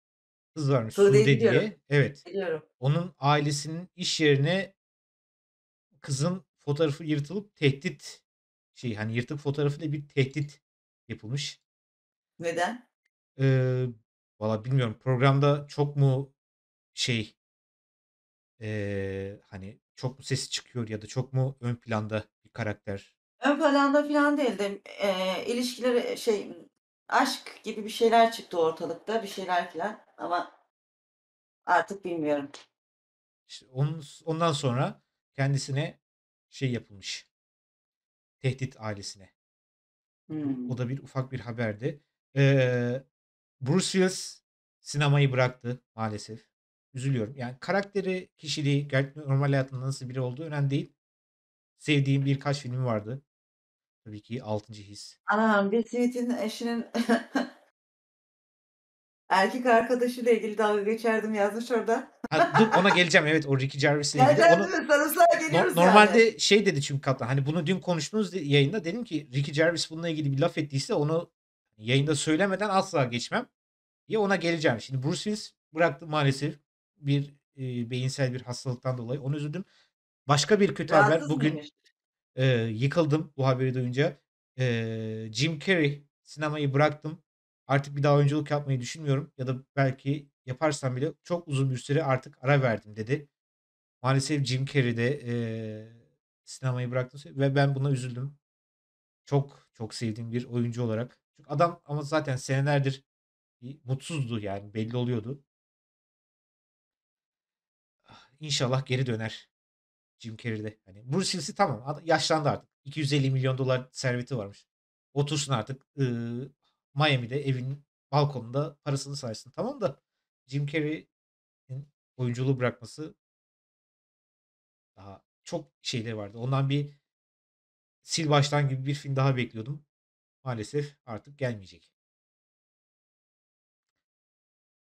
kız varmış Suudi'ye Sude gidiyorum. diye. Evet. Biliyorum. Onun ailesinin iş yerine kızın fotoğrafı yırtılıp tehdit şey hani yırtık fotoğrafıyla bir tehdit yapılmış. Neden? Ee, Valla bilmiyorum programda çok mu şey hani çok mu sesi çıkıyor ya da çok mu ön planda bir karakter. Ön planda falan değil de ilişkileri aşk gibi bir şeyler çıktı ortalıkta bir şeyler falan ama artık bilmiyorum. İşte ondan sonra kendisine şey yapılmış. Tehdit ailesine. O Hmm. da bir ufak bir haberdi. Ee, Bruce Willis sinemayı bıraktı maalesef. Üzülüyorum. Yani karakteri, kişiliği, normal hayatında nasıl biri olduğu önemli değil. Sevdiğim birkaç filmi vardı. Tabii ki 6. His. Anam Will Smith'in eşinin erkek arkadaşıyla ilgili dalga geçerdim yazmış orada. Ha, dur ona geleceğim. Evet o Ricky Gervais'le ilgili. Geleceğiz Onu mi? Sarımsağa geliyoruz yani. normalde şey dedi çünkü kaptan. Hani bunu dün konuştuğunuz yayında dedim ki Ricky Gervais bununla ilgili bir laf ettiyse onu yayında söylemeden asla geçmem. Ya ona geleceğim. Şimdi Bruce Willis bıraktı maalesef bir beyinsel bir hastalıktan dolayı. Onu üzüldüm. Başka bir kötü haber Rahatsız bugün mıymış? Yıkıldım bu haberi duyunca. Jim Carrey sinemayı bıraktım. Artık bir daha oyunculuk yapmayı düşünmüyorum ya da belki yaparsam bile çok uzun bir süre artık ara verdim dedi. Maalesef Jim Carrey de sinemayı bıraktı ve ben buna üzüldüm. Çok çok sevdiğim bir oyuncu olarak. Çünkü adam ama zaten senelerdir mutsuzdu yani belli oluyordu. İnşallah geri döner Jim Carrey'de. Hani Bruce Willis'i tamam yaşlandı artık. 250 milyon dolar serveti varmış. Otursun artık Miami'de evin balkonunda parasını saysın. Tamam da Jim Carrey'in oyunculuğu bırakması daha çok şeyleri vardı. Ondan bir sil baştan gibi bir film daha bekliyordum. Maalesef artık gelmeyecek.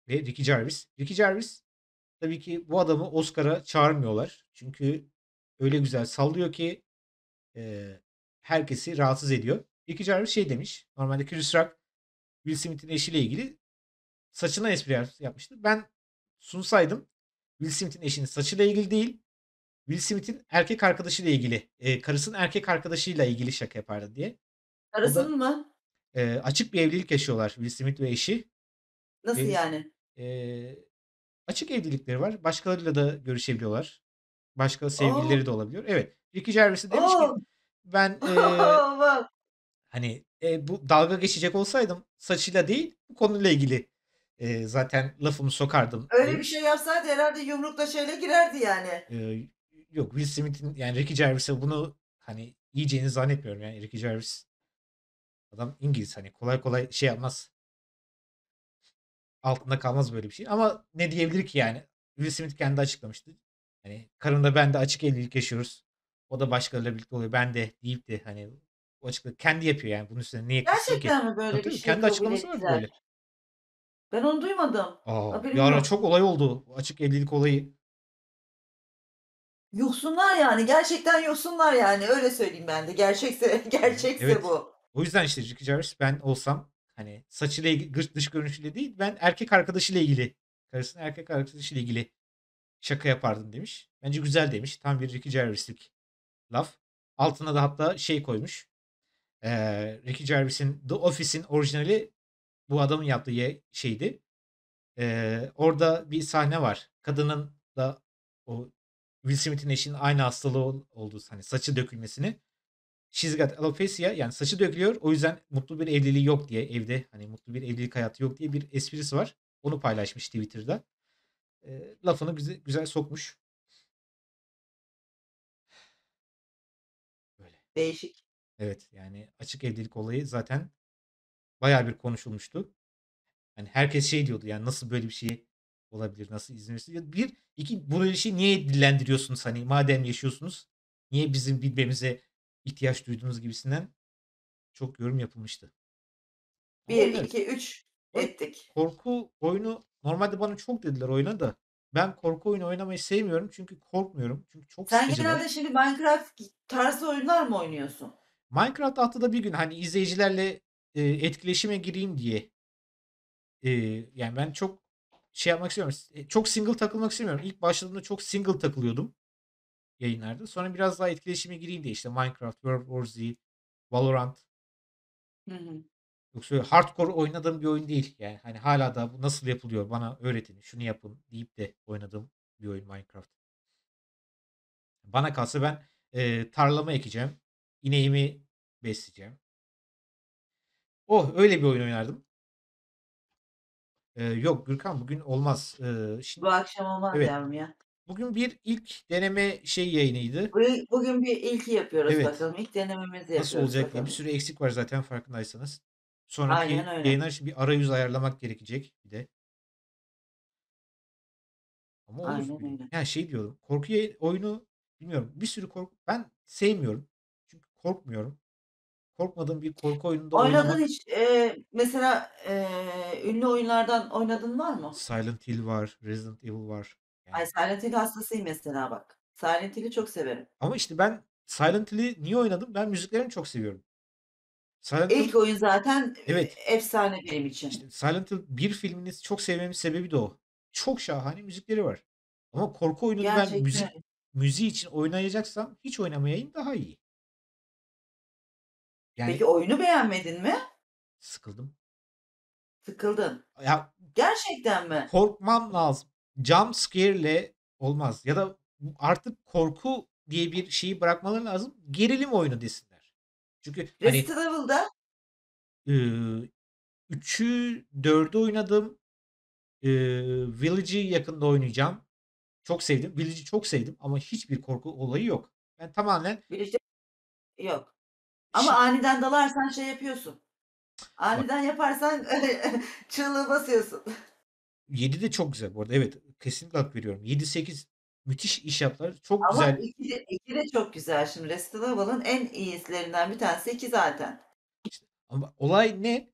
Ve Ricky Gervais. Ricky Gervais tabii ki bu adamı Oscar'a çağırmıyorlar. Çünkü öyle güzel sallıyor ki herkesi rahatsız ediyor. Ricky Gervais şey demiş. Normalde Chris Rock Will Smith'in eşiyle ilgili saçına espri yapmıştı. Ben sunsaydım Will Smith'in eşinin saçıyla ilgili değil, Will Smith'in erkek arkadaşıyla ilgili, karısının erkek arkadaşıyla ilgili şaka yapardı diye. O da Arasın mı? Açık bir evlilik yaşıyorlar Will Smith ve eşi. Nasıl Ve yani? e, açık evlilikleri var. Başkalarıyla da görüşebiliyorlar. Başka Oo, sevgilileri de olabiliyor. Evet. Ricky Gervais de demiş ki oo, ben bak. hani bu dalga geçecek olsaydım saçıyla değil bu konuyla ilgili zaten lafımı sokardım Öyle bir şey demiş. yapsaydı herhalde yumrukla girerdi yani. Ee, Yok Will Smith'in yani Ricky Gervais'e bunu hani yiyeceğini zannetmiyorum yani Ricky Gervais adam İngiliz hani kolay kolay şey yapmaz altında kalmaz böyle bir şey ama ne diyebilir ki yani Will Smith kendi açıklamıştı hani karımla ben de açık evlilik yaşıyoruz o da başkalarıyla birlikte oluyor ben de deyip de hani o açıkladı kendi yapıyor yani bunun üstüne niye kızsın ki Gerçekten mi tabii böyle bir tabii şey kendi kabul açıklaması var ettiler? böyle Ben onu duymadım. Yani çok olay oldu. Açık evlilik olayı. Yoksunlar yani. Gerçekten yoksunlar yani. Öyle söyleyeyim ben de. Gerçekse evet. Bu. O yüzden işte Ricky Gervais ben olsam hani saçıyla ilgili, dış görünüşüyle değil, ben erkek arkadaşıyla ilgili, karısının erkek arkadaşıyla ilgili şaka yapardım demiş. Bence güzel demiş. Tam bir Ricky Gervais'lik laf. Altına da hatta şey koymuş. Ricky Gervais'in The Office'in orijinali bu adamın yaptığı şeydi. Orada bir sahne var. Kadının da o Will Smith'in eşinin aynı hastalığı olduğu, hani saçı dökülmesini. She's got alopecia, yani saçı dökülüyor. O yüzden mutlu bir evliliği yok diye, evde hani mutlu bir evlilik hayatı yok diye bir esprisi var. Onu paylaşmış Twitter'da. Lafını güzel sokmuş. Böyle. Değişik. Evet, yani açık evlilik olayı zaten bayağı bir konuşulmuştu. Yani herkes şey diyordu, yani nasıl böyle bir şey olabilir, nasıl izin verirsin? Bir, iki, bu işi niye dillendiriyorsunuz, hani madem yaşıyorsunuz niye bizim bilmemize ihtiyaç duyduğunuz gibisinden çok yorum yapılmıştı. 1, 2, 3 ettik. Korku oyunu normalde bana çok dediler oyna da ben korku oyunu oynamayı sevmiyorum çünkü korkmuyorum. Çünkü çok sıkıcı. Sen genelde şimdi Minecraft tarzı oyunlar mı oynuyorsun? Minecraft haftada bir gün hani izleyicilerle etkileşime gireyim diye yani ben çok şey yapmak istemiyorum. Çok single takılmak istemiyorum. İlk başladığımda çok single takılıyordum yayınlarda. Sonra biraz daha etkileşime gireyim diye işte Minecraft, World War Z, Valorant. Yoksa hardcore oynadığım bir oyun değil. Yani hani hala da bu nasıl yapılıyor bana öğretin, şunu yapın deyip de oynadığım bir oyun Minecraft. Bana kalsa ben tarlama ekeceğim. İneğimi besleyeceğim. Oh, öyle bir oyun oynardım. Yok Gürkan bugün olmaz. Şimdi, bu akşam olmaz evet. Yavrum ya. Bugün bir ilk deneme şey yayınıydı. Bugün bir ilki yapıyoruz evet. Bakalım. İlk denememizi yapıyoruz. Nasıl olacak bakalım. Bir sürü eksik var zaten farkındaysanız. Sonraki yayına bir arayüz ayarlamak gerekecek bir de. Ama olur. Yani şey diyorum. Korku oyunu bilmiyorum. Bir sürü korku. Ben sevmiyorum. Çünkü korkmuyorum. Korkmadığım bir korku oyununda oynadın hiç mesela ünlü oyunlardan oynadın var mı? Silent Hill var, Resident Evil var. Yani. Ay Silent Hill hastasıyım mesela bak. Silent Hill'i çok severim. Ama işte ben Silent Hill'i niye oynadım? Ben müziklerini çok seviyorum. Silent İlk Hill... oyun zaten evet. Efsane benim için. İşte Silent Hill bir filmini çok sevmemin sebebi de o. Çok şahane müzikleri var. Ama korku oyununu gerçekten. Ben müziği için oynayacaksam hiç oynamayayım daha iyi. Yani, peki oyunu beğenmedin mi? Sıkıldım. Sıkıldın. Ya, gerçekten mi? Korkmam lazım. Jump scare'le olmaz. Ya da artık korku diye bir şeyi bırakmaları lazım. Gerilim oyunu desinler. Çünkü Resident Evil'da 3'ü 4'ü oynadım. Village'i yakında oynayacağım. Çok sevdim. Village'i çok sevdim ama hiçbir korku olayı yok. Ben tamamen Village'de yok. Ama şimdi, aniden dalarsan şey yapıyorsun. Aniden yaparsan çığlığı basıyorsun. 7 de çok güzel bu arada. Evet. Kesinlikle hak veriyorum. 7-8 müthiş iş yaptılar. Çok ama güzel. Ama 2 de çok güzel. Şimdi Resident Evil'ın en iyilerinden bir tanesi 2 zaten. İşte, ama olay ne?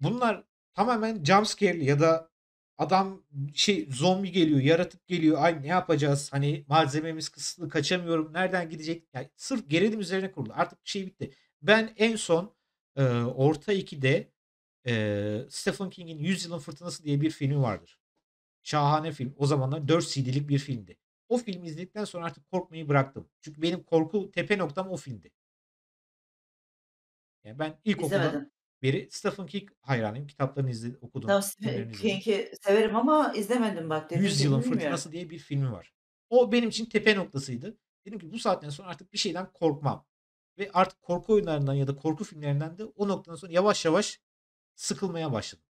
Bunlar tamamen jumpscare'li ya da adam zombi geliyor, yaratık geliyor. Ay ne yapacağız? Hani malzememiz kısıtlı, kaçamıyorum. Nereden gidecek? Yani sırf gerilim üzerine kurulu. Artık şey bitti. Ben en son orta 2'de Stephen King'in 100 Yılın Fırtınası diye bir filmi vardır. Şahane film. O zamanlar 4 CD'lik bir filmdi. O filmi izledikten sonra artık korkmayı bıraktım. Çünkü benim korku tepe noktam o filmdi. Yani ben ilkokuldan beri Stephen King hayranıyım. Kitaplarını okudum. Tamam, King'i severim ama izlemedim bak. 100 Yılın Fırtınası diye bir filmi var. O benim için tepe noktasıydı. Dedim ki bu saatten sonra artık bir şeyden korkmam. Ve artık korku oyunlarından ya da korku filmlerinden de o noktadan sonra yavaş yavaş sıkılmaya başladım.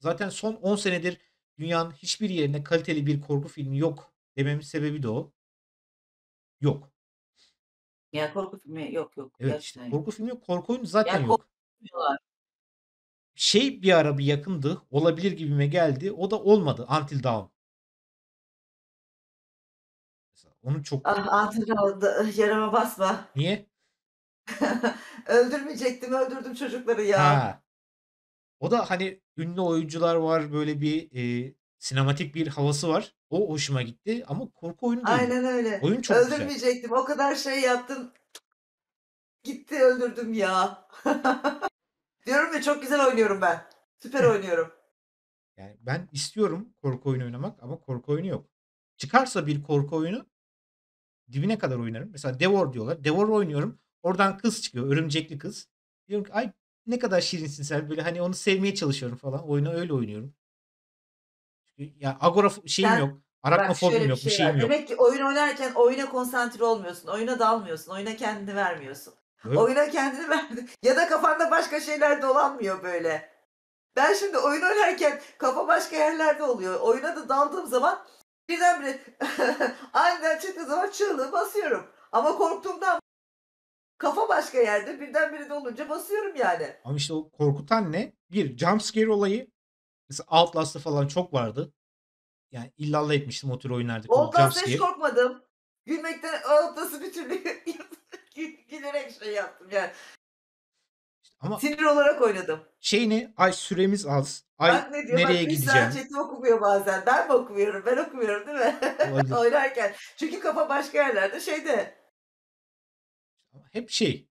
Zaten son 10 senedir dünyanın hiçbir yerine kaliteli bir korku filmi yok dememin sebebi de o. Yok. Ya korku filmi yok. Evet işte, korku filmi yok. Korku oyunu zaten ya, yok. Bir ara bir yakındı. Olabilir gibime geldi. O da olmadı. Until Dawn. Onu çok... Until Dawn'da yarama basma. Niye? Öldürmeyecektim. Öldürdüm çocukları ya. Ha. O da hani ünlü oyuncular var, böyle bir sinematik bir havası var. O hoşuma gitti ama korku oyunu değil. Aynen öyle. Oyun çok güzel. Öldürmeyecektim. O kadar şey yaptım. Gitti öldürdüm ya. Diyorum ya, çok güzel oynuyorum ben. Süper oynuyorum. Yani ben istiyorum korku oyunu oynamak ama korku oyunu yok. Çıkarsa bir korku oyunu dibine kadar oynarım. Mesela Devour diyorlar. Devour oynuyorum. Oradan kız çıkıyor. Örümcekli kız. Diyorum ki ay ne kadar şirinsin sen. Böyle hani onu sevmeye çalışıyorum falan. Oyunu öyle oynuyorum. Ya agora şeyim yok. Araknofobim yok. Bir şeyim yok. Demek ki oyun oynarken oyuna konsantre olmuyorsun. Oyuna dalmıyorsun. Oyuna kendini vermiyorsun. Evet. Oyuna kendini verdin. Ya da kafanda başka şeyler dolanmıyor böyle. Ben şimdi oyun oynarken kafa başka yerlerde oluyor. Oyuna da daldığım zaman birdenbire aniden çıktığı zaman çığlığı basıyorum. Ama korktuğumdan kafa başka yerde, birdenbire dolunca basıyorum yani. Ama işte o korkutan ne? Bir jumpscare olayı. Mesela Outlast'ta falan çok vardı. Yani illallah etmiştim o tür oyunlarda. Outlast'ta hiç korkmadım. Gülmekten Outlast'ı bir türlü gülerek şey yaptım yani. Ama sinir olarak oynadım. Şey ne? Ay süremiz az. Ay bak ne diyor, nereye bak, gideceğim? Chat'i okumuyor bazen. Ben mi okumuyorum? Ben okumuyorum değil mi? Oynarken. Çünkü kafa başka yerlerde şeyde. Hep şey.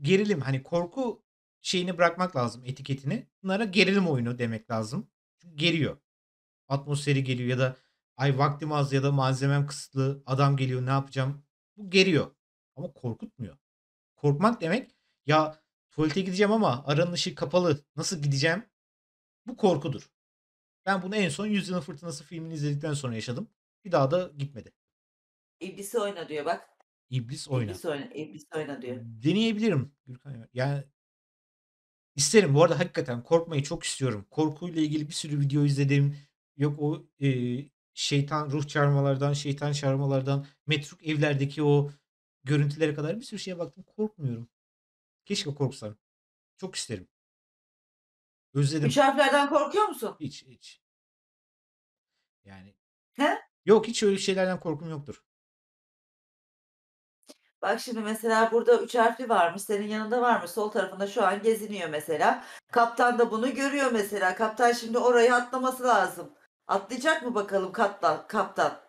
Gerilim. Hani korku şeyini bırakmak lazım. Etiketini. Bunlara gerilim oyunu demek lazım. Çünkü geriyor. Atmosferi geliyor ya da ay vaktim az ya da malzemem kısıtlı. Adam geliyor, ne yapacağım? Bu geriyor. Ama korkutmuyor. Korkmak demek ya tuvalete gideceğim ama aranın ışığı kapalı. Nasıl gideceğim? Bu korkudur. Ben bunu en son 100 Yılın Fırtınası filmini izledikten sonra yaşadım. Bir daha da gitmedi. İblis oyna diyor bak. İblis oyna. İblis oyna diyor. Deneyebilirim Gürkan. Yani isterim. Bu arada hakikaten korkmayı çok istiyorum. Korkuyla ilgili bir sürü video izledim. Yok o şeytan ruh çağırmalardan, şeytan çağırmalardan, metruk evlerdeki o görüntülere kadar bir sürü şeye baktım. Korkmuyorum. Keşke korksam. Çok isterim. Özledim. Üç harflerden korkuyor musun? Hiç. Yani. He? Yok, hiç öyle şeylerden korkum yoktur. Bak şimdi mesela burada üç harfli varmış. Senin yanında varmış. Sol tarafında şu an geziniyor mesela. Kaptan da bunu görüyor mesela. Kaptan şimdi orayı atlaması lazım. Atlayacak mı bakalım kaptan?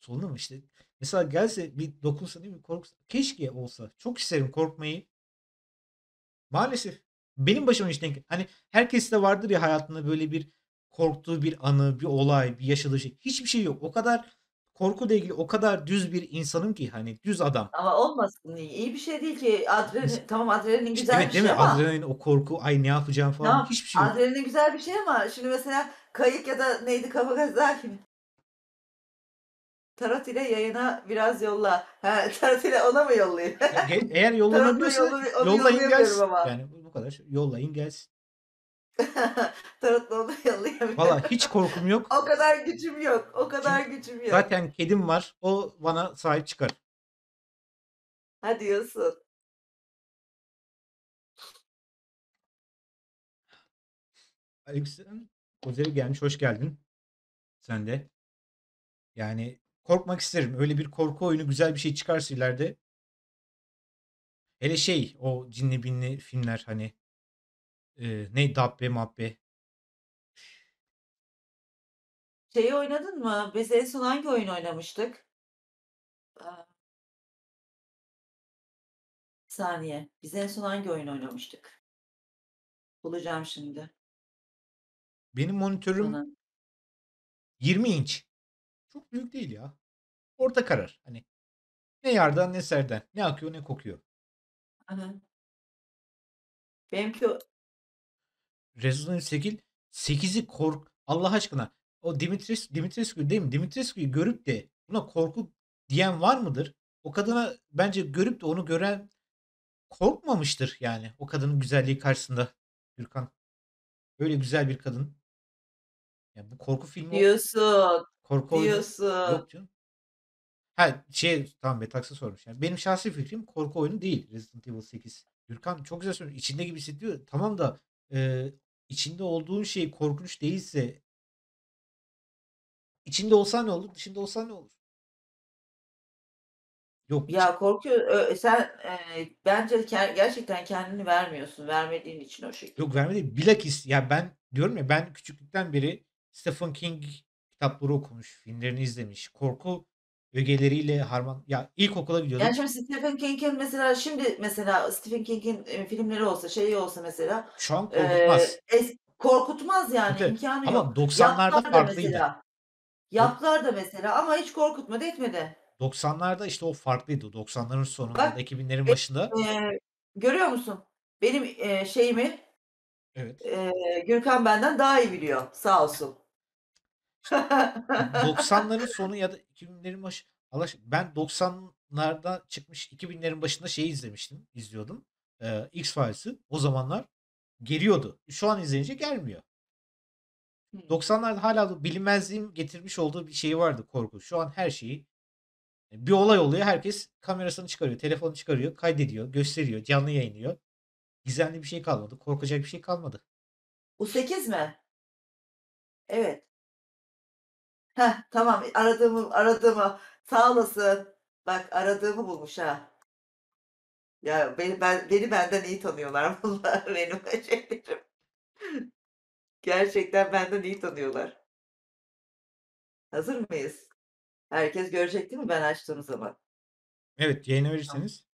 Soluna mı işte? Mesela gelse bir dokunsa, değil mi? Korksa. Keşke olsa. Çok isterim korkmayı. Maalesef. Benim başıma hiç denk. Hani herkes de vardır ya hayatında böyle bir korktuğu bir anı, bir olay, bir yaşadığı şey. Hiçbir şey yok. O kadar korkuyla ilgili o kadar düz bir insanım ki hani düz adam. Ama olmasın diye. İyi bir şey değil ki. Adrenalin güzel bir şey değil mi? Ama. Adrenalin o korku, ay ne yapacağım falan. Tamam. Hiçbir şey yok. Adrenalin güzel bir şey ama şimdi mesela kayık ya da neydi Kafakazlar gibi. Tarot ile yayına biraz yolla. Ha, tarot ile ona mı yollayayım? Eğer yollanabiliyorsa yollayın gelsin. Yani bu kadar. Yollayın gelsin. Tarot ile ona yollayayım. Valla hiç korkum yok. O kadar gücüm yok. Çünkü zaten kedim var. O bana sahip çıkar. Ha diyorsun. Aleykümselam. Ozeri gelmiş. Hoş geldin. Sen de. Yani korkmak isterim. Öyle bir korku oyunu, güzel bir şey çıkarsa ileride. Hele şey o cinli binli filmler hani ne dabbe mabbe. Şeyi oynadın mı? Biz en son hangi oyun oynamıştık? Bir saniye. Biz en son hangi oyun oynamıştık? Bulacağım şimdi. Benim monitörüm sana. 20 inç. Çok büyük değil ya. Orta karar. Hani ne yardan ne serden. Ne akıyor ne kokuyor. Aha. Benimki o. Resident Evil 8'i Allah aşkına o Dimitrescu değil mi? Dimitrescu'yu görüp de buna korku diyen var mıdır? O kadına bence görüp de onu gören korkmamıştır yani. O kadının güzelliği karşısında Gürkan. Öyle güzel bir kadın. Yani bu korku filmi diyorsun. Korku diyorsun. Yok canım. Ha tamam Betaks'a sormuş. Yani benim şahsi fikrim korku oyunu değil Resident Evil 8. Gürkan çok güzel söylüyor. İçinde gibi hissediyor. Tamam da içinde olduğun şey korkunç değilse içinde olsa ne olur? Dışında olsa ne olur? Yok. Ya korkuyor. Sen bence gerçekten kendini vermiyorsun. Vermediğin için o şekilde. Yok vermedi. Bilakis ya ben diyorum ya, ben küçüklükten beri Stephen King kitapları okumuş, filmlerini izlemiş. Korku ögeleriyle harman. Ya ilkokula gidiyordum. Yani şimdi Stephen King'in mesela Stephen King'in filmleri olsa, şeyi olsa mesela Şu an korkutmaz. Korkutmaz yani, evet. imkanı Ama yok. Ama 90'larda farklıydı. Mesela, Yaplar da mesela ama hiç korkutmadı, etmedi. 90'larda işte o farklıydı. 90'ların sonunda, Bak, 2000'lerin başında. Görüyor musun? Benim şeyimi evet. Gürkan benden daha iyi biliyor. Sağ olsun. İşte 90'ların sonu ya da 2000'lerin başı. Ben 90'larda çıkmış 2000'lerin başında şeyi izliyordum. X-Files'ı. O zamanlar geliyordu. Şu an izleyince gelmiyor. 90'larda hala bilinmezliğin getirmiş olduğu bir şey vardı, korku. Şu an her şeyi, bir olay oluyor, herkes kamerasını çıkarıyor, telefonu çıkarıyor, kaydediyor, gösteriyor, canlı yayınlıyor. Gizemli bir şey kalmadı, korkacak bir şey kalmadı. U8 mi? Evet. Heh, tamam, aradığımı sağ olasın. Bak, aradığımı bulmuş ha. Ya beni benden iyi tanıyorlar bunlar, benim şeylerim. Gerçekten benden iyi tanıyorlar. Hazır mıyız? Herkes görecek değil mi ben açtığım zaman? Evet, yayına verirseniz.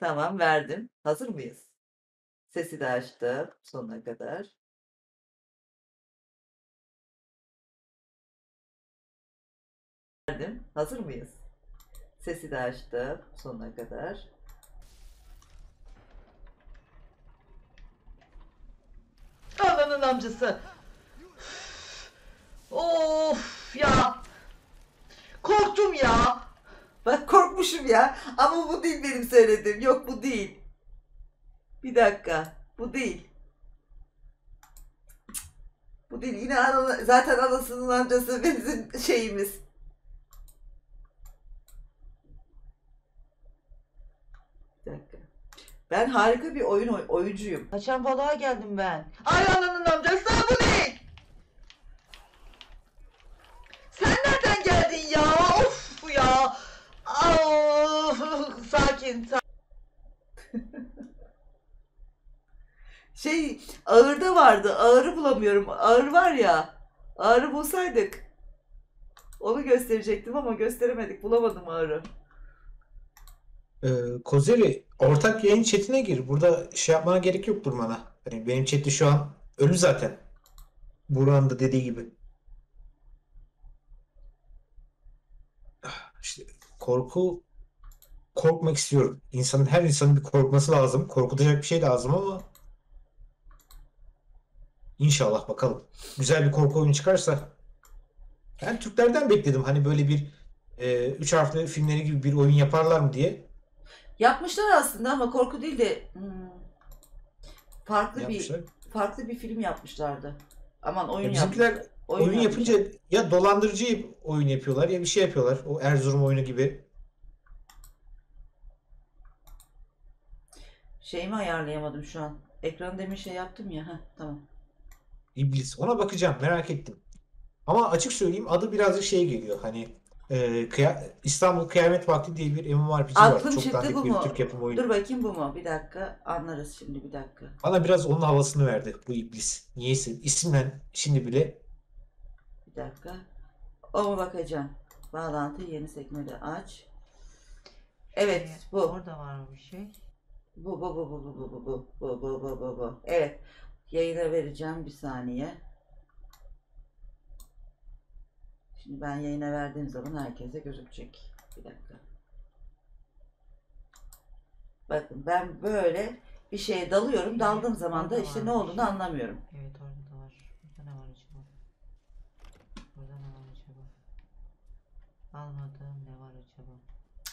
Tamam, verdim. Hazır mıyız? Sesi de açtım sonuna kadar. Verdim. Hazır mıyız? Sesi de açtım sonuna kadar. Ananın amcası. Of ya. Korktum ya. Bak korkmuşum ya. Ama bu değil benim söylediğim. Yok, bu değil. Bir dakika. Bu değil. Bu değil. Yine zaten anasının amcası bizim şeyimiz. Bir dakika. Ben harika bir oyuncuyum. Kaçan balığa geldim ben. Ay ananın amcası, bu değil. Sen nereden geldin ya? Of ya. Of. Sakin. Ağırda vardı. Ağırı bulamıyorum. Ağır var ya. Ağırı bulsaydık. Onu gösterecektim ama gösteremedik. Bulamadım ağırı. Kozeli, ortak yayın chatine gir. Burada şey yapmana gerek yok, durmana. Hani benim chat'i şu an ölü zaten. Burak'ın da dediği gibi. İşte korkmak istiyorum. Her insanın bir korkması lazım. Korkutacak bir şey lazım ama İnşallah bakalım. Güzel bir korku oyunu çıkarsa. Ben Türklerden bekledim. Hani böyle bir 3 harfli filmleri gibi bir oyun yaparlar mı diye. Yapmışlar aslında ama korku değil de farklı bir film yapmışlardı. Aman oyun yapmışlar. Oyun yapınca ya dolandırıcı oyun yapıyorlar ya bir şey yapıyorlar. O Erzurum oyunu gibi. Şeyimi ayarlayamadım şu an. Ekranı demin şey yaptım ya. Heh, tamam. İblis. Ona bakacağım. Merak ettim. Ama açık söyleyeyim, adı birazcık şey geliyor. Hani İstanbul Kıyamet Vakti diye bir MMORPG var. Çok çıktı, bu mu? Türk yapımı oyunu. Dur bakayım, bu mu? Bir dakika. Anlarız şimdi, bir dakika. Bana biraz onun havasını verdi bu İblis. Niyeyse isimden şimdi bile. Bir dakika. Ona bakacağım. Bağlantı, yeni sekmede aç. Evet, bu. Orada var mı bir şey? Bu. Evet. Yayına vereceğim, bir saniye. Şimdi ben yayına verdiğim zaman herkese gözükecek. Bir dakika. Bakın ben böyle bir şeye dalıyorum. Daldığım zaman da işte ne olduğunu anlamıyorum. Evet, orada da var. Burada ne var acaba? Burada ne var acaba? Almadım, ne var acaba?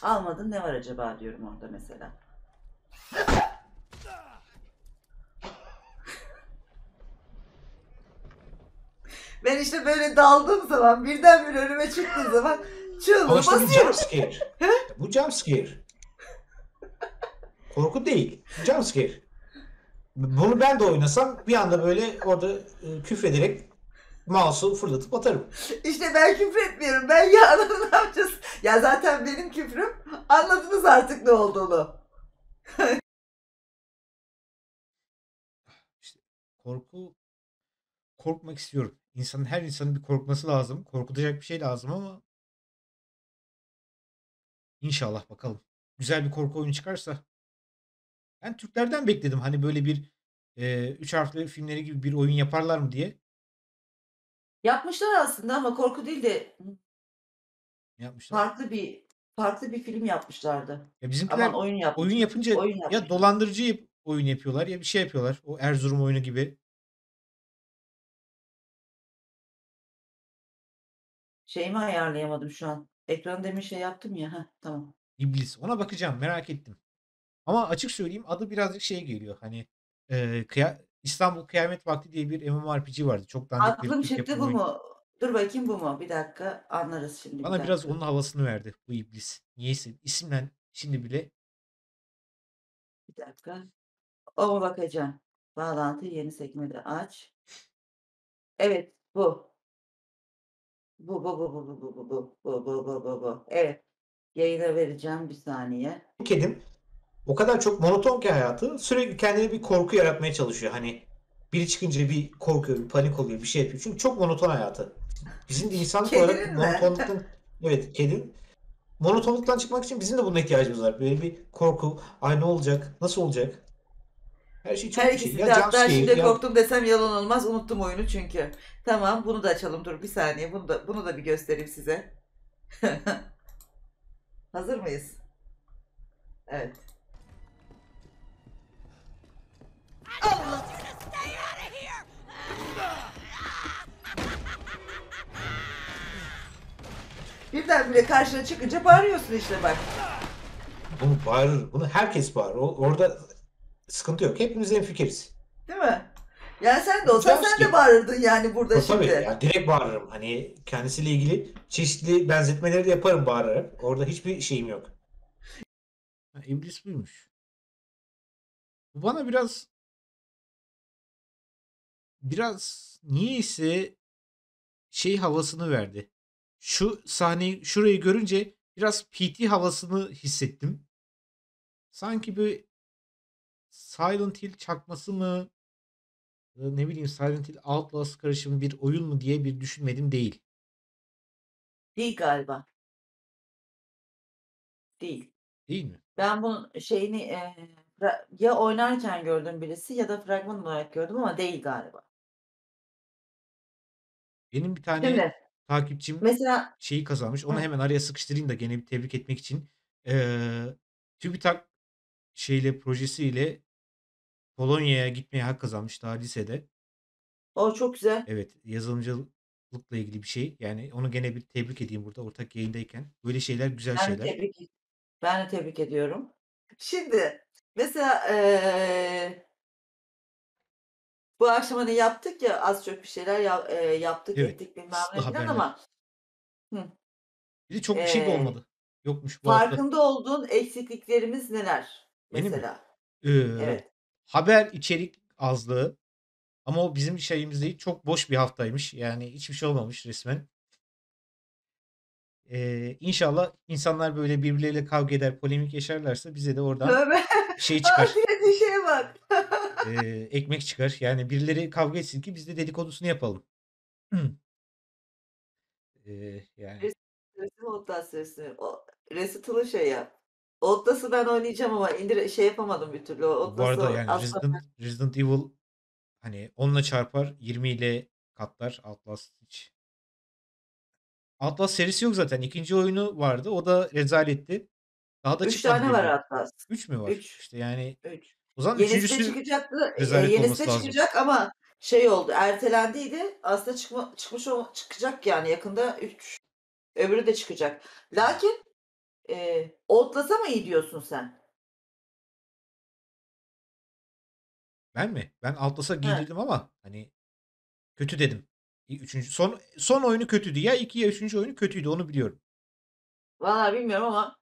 Almadım, ne var acaba diyorum orada mesela. Ben işte böyle daldığım zaman, birdenbire önüme çıktığı zaman çığlığı basıyorum. Bu jumpscare. Bu jumpscare. Korku değil. Jumpscare. Bunu ben de oynasam bir anda böyle orada küfrederek mouse'u fırlatıp atarım. İşte ben küfür etmiyorum. Ben ya ne yapacağız? Ya zaten benim küfrüm. Anladınız artık ne olduğunu. İşte korkmak istiyorum. Her insanın bir korkması lazım. Korkutacak bir şey lazım ama İnşallah bakalım. Güzel bir korku oyunu çıkarsa. Ben Türklerden bekledim hani böyle bir 3 harfli filmleri gibi bir oyun yaparlar mı diye. Yapmışlar aslında ama korku değil de Yapmışlar. farklı bir film yapmışlardı. Ya bizimkiler Aman oyun yapmış. oyun yapınca Oyun ya yapmış. dolandırıcı oyun yapıyorlar ya bir şey yapıyorlar. O Erzurum oyunu gibi. Şeyimi ayarlayamadım şu an. Ekran demin şey yaptım ya. Heh, tamam. İblis. Ona bakacağım. Merak ettim. Ama açık söyleyeyim adı birazcık şey geliyor. Hani İstanbul Kıyamet Vakti diye bir MMORPG vardı. Çok dandik bir Aklım Türk çıktı yapımı bu oyun. mu? Dur bakayım bu mu? Bir dakika anlarız şimdi bir Bana biraz dakika. onun havasını verdi bu iblis. Niyeyse isimden şimdi bile Bir dakika. O mu bakacağım? Bağlantı yeni sekmede aç. Evet bu. Bu. Evet. Yayına vereceğim bir saniye. kedim o kadar çok monoton ki hayatı sürekli kendine bir korku yaratmaya çalışıyor. Hani biri çıkınca bir korkuyor, bir panik oluyor, bir şey yapıyor. Çünkü çok monoton hayatı. Bizim de insanlık olarak Kedinin mi? monotonluktan evet kedim monotonluktan çıkmak için bizim de buna ihtiyacımız var. Böyle bir korku, ay ne olacak, nasıl olacak? Her şey Her çok bir şey. ikisi de Ya hatta jumpscare, şimdi ya korktum desem yalan olmaz. Unuttum oyunu çünkü. Tamam bunu da açalım dur bir saniye. Bunu da bir göstereyim size. Hazır mıyız? Evet. Allah! Birdenbire karşına çıkınca bağırıyorsun işte bak. bunu bağırır, bunu herkes bağırır. Orada sıkıntı yok. Hepimiz hemfikiriz. Değil mi? Yani sen de olsan sen de Jumpscare. bağırırdın yani burada Tabii şimdi. ya direkt bağırırım. Hani kendisiyle ilgili çeşitli benzetmeleri de yaparım bağırarak. Orada hiçbir şeyim yok. ha, iblis buymuş. Bu bana biraz niyeyse şey havasını verdi. Şu sahneyi şurayı görünce biraz PT havasını hissettim. Sanki bir Silent Hill çakması mı ne bileyim Silent Hill Outlast karışımı bir oyun mu diye bir düşünmedim değil. Değil galiba. Değil. Değil mi? Ben bunun şeyini ya oynarken gördüm birisi ya da fragman olarak gördüm ama değil galiba. Benim bir tane Şimdi takipçim mesela şeyi kazanmış. Onu Hı, hemen araya sıkıştırayım da gene bir tebrik etmek için. TÜBİTAK projesiyle Polonya'ya gitmeye hak kazanmış daha lisede. o çok güzel. Evet, yazılımcılıkla ilgili bir şey. Yani onu gene bir tebrik edeyim burada ortak yayındayken. Böyle şeyler güzel Ben de şeyler. tebrik, ben de tebrik ediyorum. Şimdi mesela bu akşam hani yaptık ya az çok bir şeyler yaptık Evet, ettik bilmem ne sızdı filan haberler. ama hı, Bir de çok bir şey de eee, olmadı. Yokmuş bu hafta. farkında olduğun eksikliklerimiz neler Benim mi? mesela? Ee, Evet. Haber içerik azlığı. Ama o bizim şeyimiz değil. Çok boş bir haftaymış. Yani hiçbir şey olmamış resmen. İnşallah insanlar böyle birbirleriyle kavga eder, polemik yaşarlarsa bize de oradan Tövbe. şey çıkar. Afiyet işe bak. Ekmek çıkar. Yani birileri kavga etsin ki biz de dedikodusunu yapalım. Yani Resim Outlast resmi. O Reset'lı şey ya. Outlast'ı ben oynayacağım ama şey yapamadım bir türlü. bu Outlast'ı arada yani aslında Resident Evil hani 10'la çarpar 20 ile katlar Outlast hiç. Outlast serisi yok zaten. İkinci oyunu vardı. O da rezaletti. Daha da 3 çıkmadı tane var dediler. Outlast. 3 mü var? 3. İşte yani 3. o zaman Yenisi de üçüncüsü çıkacaktı. Rezalet Yenisi olması de lazım. çıkacak ama şey oldu. Ertelendiydi. Aslında çıkacak yani yakında 3. Öbürü de çıkacak. Lakin Outlast'a mı iyi diyorsun sen? Ben mi? Ben Atlas'a He. giydirdim ama hani kötü dedim. Üçüncü, son oyunu kötüydü. Ya 2 ya 3. oyunu kötüydü. Onu biliyorum. Vallahi bilmiyorum ama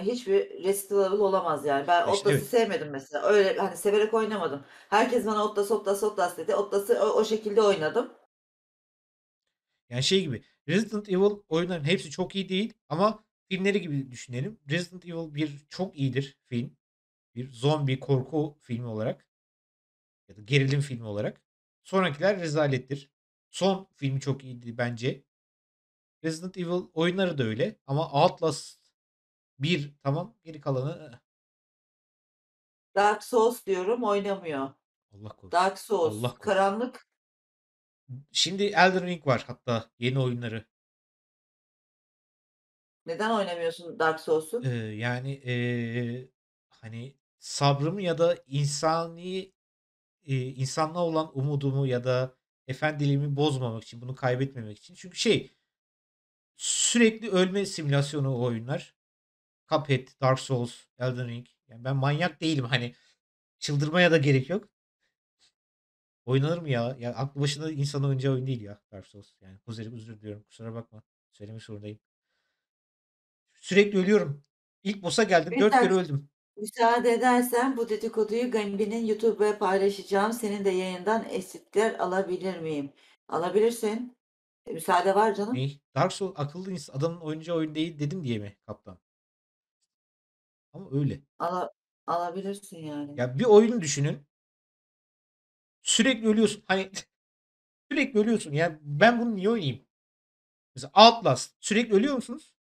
hiçbir resitable olamaz yani. Ben Ya işte Outlast'ı evet. sevmedim mesela. Öyle hani severek oynamadım. Herkes bana Outlast dedi. Outlast'ı o şekilde oynadım. Yani şey gibi. Resident Evil oyunların hepsi çok iyi değil ama filmleri gibi düşünelim. Resident Evil 1 çok iyidir film. Bir zombi korku filmi olarak. Ya da gerilim filmi olarak. Sonrakiler rezalettir. Son filmi çok iyiydi bence. Resident Evil oyunları da öyle. Ama Outlast 1 tamam. Geri kalanı... Dark Souls diyorum, oynamıyor. Allah korusun. Dark Souls. Allah korusun. Karanlık. Şimdi Elden Ring var hatta yeni oyunları. Neden oynamıyorsun Dark Souls'u? Hani sabrımı ya da insanlığa olan umudumu ya da efendiliğimi bozmamak için, bunu kaybetmemek için. Çünkü sürekli ölme simülasyonu o oyunlar. Cuphead, Dark Souls, Elden Ring. Yani ben manyak değilim, hani çıldırmaya da gerek yok. Oynanır mı ya? Yani aklı başında insan oynayacağı oyun değil ya Dark Souls. Yani kuzenim, özür diliyorum, kusura bakma. Söylemek zorundayım. Sürekli ölüyorum. İlk boss'a geldim. Bir 4 kere öldüm. Müsaade edersen bu dedikoduyu Gambi'nin YouTube'a paylaşacağım. Senin de yayından esitler alabilir miyim? Alabilirsin. Müsaade var canım. Ne? Dark Souls akıllı adamın oynayacağı oyun değil dedim diye mi kaptan? Ama öyle. Alabilirsin yani. Ya bir oyunu düşünün. Sürekli ölüyorsun. Hani sürekli ölüyorsun. Yani ben bunu niye oynayayım? Mesela Outlast. Sürekli ölüyor musunuz?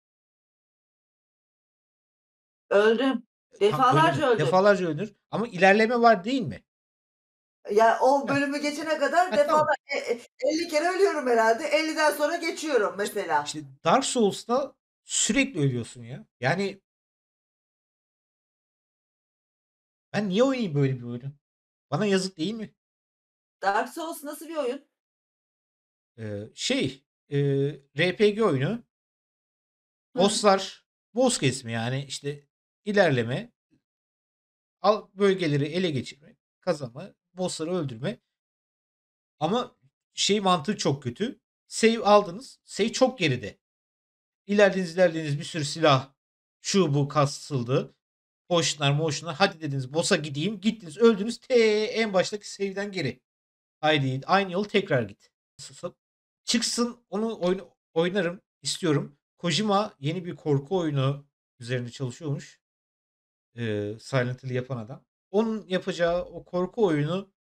Öldüm. Defalarca ölür. Ama ilerleme var değil mi? Ya o bölümü geçene kadar defalarca 50 kere ölüyorum herhalde. 50'den sonra geçiyorum mesela. İşte Dark Souls'ta sürekli ölüyorsun ya. Yani ben niye oynayayım böyle bir oyunu? Bana yazık değil mi? Dark Souls nasıl bir oyun? RPG oyunu. Bosslar. Boss kesme yani işte ilerleme. Al bölgeleri ele geçirme. Kazanma. Bossları öldürme. Ama mantığı çok kötü. Save aldınız. Save çok geride. İlerlediniz bir sürü silah. Şu bu kasıldı. Boşlar. Hadi dediniz boss'a gideyim. Gittiniz öldünüz. En baştaki save'den geri. Haydi aynı yol tekrar git. Çıksın onu oynarım istiyorum. Kojima yeni bir korku oyunu üzerine çalışıyormuş. Silent Hill yapan adam. Onun yapacağı o korku oyunu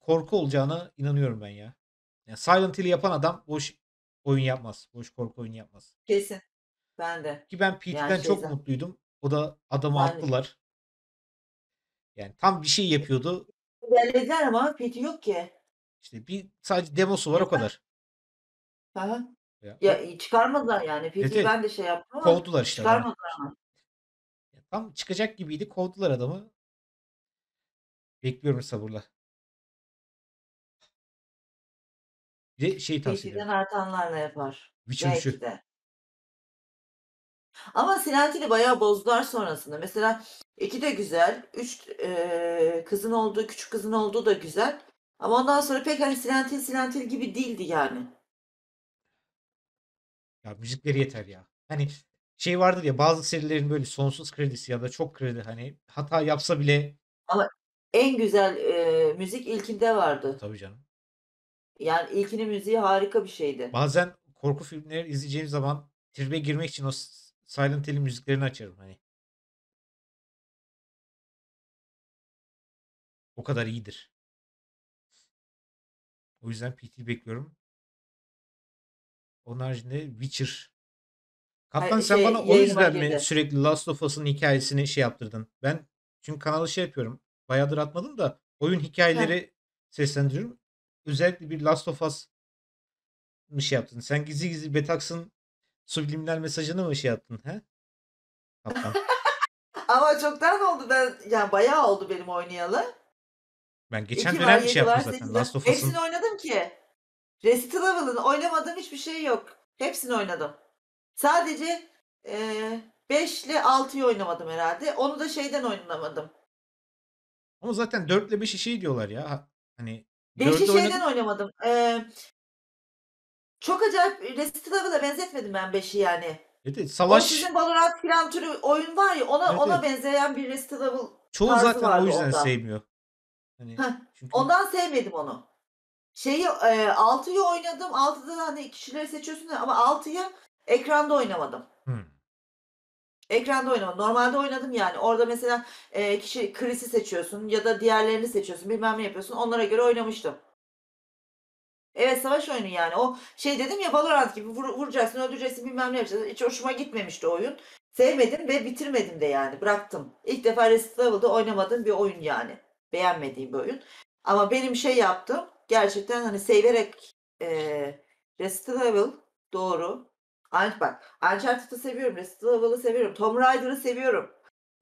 korku olacağına inanıyorum ben ya. Yani Silent Hill yapan adam boş oyun yapmaz. Boş korku oyunu yapmaz. Kesin. Ben de. Ki ben PT'den çok mutluydum. O da adamı attılar. Yani tam bir şey yapıyordu. Derlediler ama PT yok ki. İşte sadece demosu var o kadar. Aha. Ya çıkarmadılar yani. PT'yi ben de yaptım ama. Kovdular işte. Çıkarmadılar ama. Tam çıkacak gibiydi. Kovdular adamı. Bekliyorum sabırla. Bir de tavsiye ediyorum. PT'den artanlarla yapar. Belki de. Ama Silent Hill'i bayağı bozdular sonrasında. Mesela 2 de güzel, 3 küçük kızın olduğu da güzel. Ama ondan sonra pek hani Silent Hill gibi değildi yani. Ya müzikleri yeter ya. Hani vardır ya bazı serilerin böyle sonsuz kredisi ya da çok kredi, hani hata yapsa bile. Ama en güzel müzik ilkinde vardı. Tabii canım. Yani ilkinin müziği harika bir şeydi. Bazen korku filmleri izleyeceğim zaman tribe girmek için o Silent Hill'in müziklerini açarım hani. O kadar iyidir. O yüzden PT bekliyorum. Onun haricinde Witcher. Kaptan sen bana o yüzden mi sürekli Last of Us'ın hikayesini yaptırdın? Ben çünkü kanalı yapıyorum. Bayağıdır atmadım da oyun hikayeleri seslendiriyorum. Özellikle bir Last of Us mı yaptın? Sen gizli gizli Betax'ın subliminal mesajını mı yaptın? He? Kaptan. Ama çoktan oldu. Bayağı oldu benim oynayalı. Ben geçen dönem yaptım zaten. Last of Us'ın. Hepsini oynadım ki. Resident Evil'ın oynamadığım hiçbir şey yok. Hepsini oynadım. Sadece 5 ile 6'yı oynamadım herhalde. Onu da oynamadım. Ama zaten 4 ile 5'i diyorlar ya. Hani 5'i oynamadım. Çok acayip Resident Evil'a benzetmedim ben 5'i yani. Evet, savaş. O sizin Valorant filan türü oyun var ya ona benzeyen bir Resident Evil tarzı vardı. Çoğu zaten o yüzden sevmiyor. Hani çünkü... Ondan sevmedim onu. Şeyi 6'yı oynadım. 6'da hani kişileri seçiyorsun ama 6'yı ekranda oynamadım. Ekranda oynamadım. Normalde oynadım yani. Orada mesela kişi Chris'i seçiyorsun ya da diğerlerini seçiyorsun. Bilmem ne yapıyorsun. Onlara göre oynamıştım. Evet, savaş oyunu yani. O şey dedim ya, Valorant gibi vuracaksın, öldüreceksin, bilmem ne yapacaksın. Hiç hoşuma gitmemişti oyun. Sevmedim ve bitirmedim de yani. Bıraktım. İlk defa Resident Evil'da oynamadığım bir oyun yani. Beğenmediğim bir oyun. Ama benim şey yaptım. Gerçekten hani severek Resident Evil doğru. Bak, Uncharted'ı seviyorum. Resident Evil'ı seviyorum. Tomb Raider'ı seviyorum.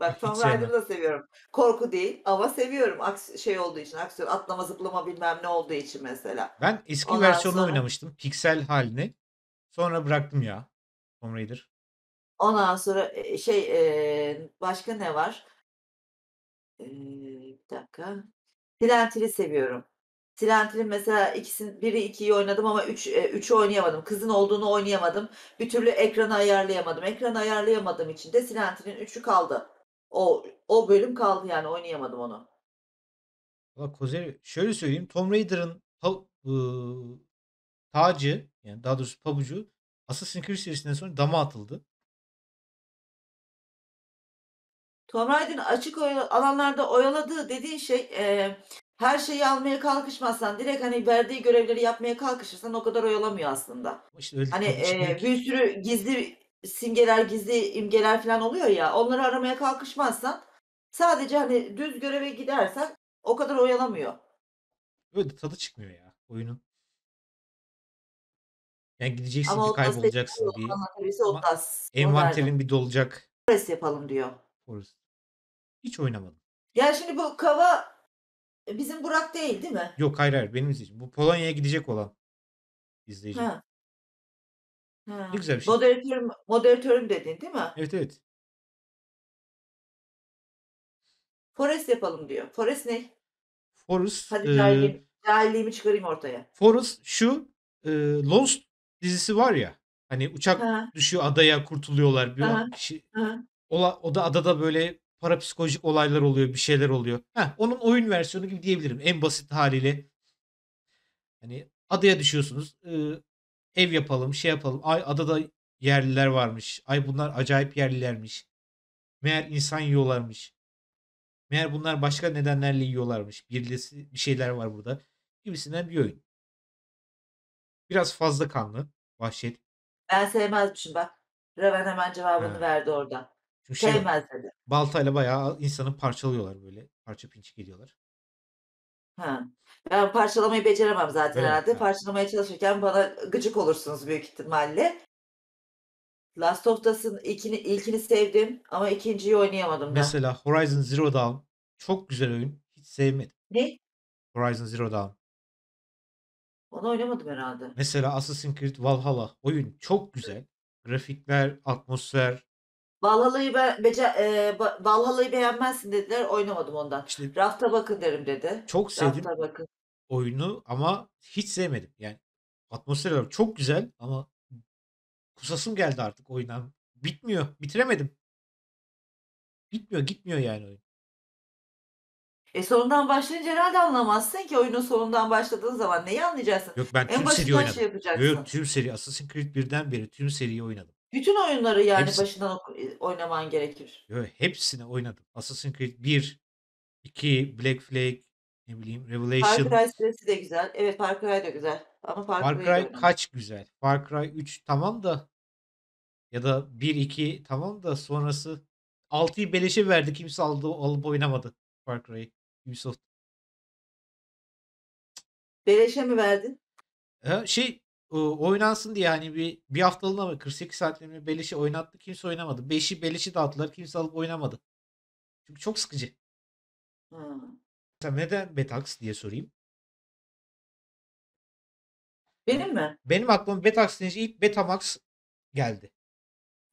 Bak, Tomb Raider'ı da seviyorum. Korku değil ama seviyorum. Şey olduğu için, aksiyon, atlama, zıplama bilmem ne olduğu için mesela. Ben eski versiyonunu oynamıştım. Piksel halini. Sonra bıraktım ya. Tomb Raider. Ondan sonra başka ne var? Bir dakika. Silent Hill'i seviyorum. Silent Hill'in mesela biri 2'yi oynadım ama 3'ü oynayamadım. Kızın olduğunu oynayamadım. Bir türlü ekranı ayarlayamadım. Ekranı ayarlayamadığım için de Silent Hill'in 3'ü kaldı. O bölüm kaldı yani, oynayamadım onu. Valla Kozer, şöyle söyleyeyim. Tomb Raider'ın tacı, yani daha doğrusu pabucu Assassin's Creed serisinden sonra dama atıldı. Tomb Raider'ın açık alanlarda oyaladığı dediğin şey her şeyi almaya kalkışmazsan, direkt hani verdiği görevleri yapmaya kalkışırsan o kadar oyalamıyor aslında. İşte hani bir sürü gizli simgeler, gizli imgeler falan oluyor ya, onları aramaya kalkışmazsan, sadece hani düz göreve gidersen o kadar oyalamıyor. Öyle tadı çıkmıyor ya oyunun. Yani gideceksin, bir kaybolacaksın, bir envanterin bir dolacak. Forest yapalım diyor. Forest. Hiç oynamadım. Ya şimdi bu kava bizim Burak değil mi? Yok, hayır, benim izleyicim. Bu Polonya'ya gidecek olan izleyicim. Ha. Ha. Ne güzel bir şey. Moderatörüm dedin değil mi? Evet. Forest yapalım diyor. Forest ne? Forest. Hadi cahilliğimi çıkarayım ortaya. Forest şu Lost dizisi var ya. Hani uçak düşüyor adaya, kurtuluyorlar. O da adada böyle parapsikolojik olaylar oluyor, bir şeyler oluyor. Onun oyun versiyonu gibi diyebilirim. En basit haliyle. Hani adaya düşüyorsunuz. Ev yapalım, şey yapalım. Ay, adada yerliler varmış. Ay, bunlar acayip yerlilermiş. Meğer insan yiyorlarmış. Meğer bunlar başka nedenlerle yiyorlarmış. Bir şeyler var burada. Gibisinden bir oyun. Biraz fazla kanlı. Vahşet. Ben sevmezmişim bak. Raven hemen cevabını verdi orada. Çünkü baltayla bayağı insanı parçalıyorlar böyle. Parça pinçik ediyorlar. Ben parçalamayı beceremem zaten herhalde. Parçalamaya çalışırken bana gıcık olursunuz büyük ihtimalle. Last of Us'ın ilkini sevdim ama ikinciyi oynayamadım ben. Mesela Horizon Zero Dawn çok güzel oyun. Hiç sevmedim. Ne? Horizon Zero Dawn. Onu oynamadım herhalde. Mesela Assassin's Creed Valhalla. Oyun çok güzel. Grafikler, atmosfer. Valhalla'yı beğenmezsin dediler. Oynamadım ondan. İşte, Raft'a bakın derim dedi. Çok sevdim oyunu ama hiç sevmedim. Yani atmosfer olarak çok güzel ama kusasım geldi artık oyundan. Bitmiyor. Bitiremedim. Gitmiyor yani oyun. Sonundan başlayınca herhalde anlamazsın ki. Oyunun sonundan başladığın zaman neyi anlayacaksın? Yok, ben tüm seriyi oynadım. Yok, tüm seri. Assassin's Creed 1'den beri tüm seriyi oynadım. Bütün oyunları yani başından oynaman gerekir. Yok, hepsini oynadım. Assassin's Creed 1, 2, Black Flag, ne bileyim, Revelation. Far Cry serisi de güzel. Evet, Far Cry de güzel. Ama Far Cry kaç güzel. Far Cry 3 tamam da, ya da 1, 2 tamam da sonrası 6'yı beleşe verdi. Kimse alıp oynamadı Far Cry'yi. Ubisoft. Beleşe mi verdin? Oynansın diye hani bir haftalığına mı 48 saatliğine beleşi oynattı, kimse oynamadı. 5'i beleşi dağıttılar, kimse alıp oynamadı. Çünkü çok sıkıcı. Sen neden Betax diye sorayım? Benim mi? Benim aklıma Betax deyince ilk Betamax geldi.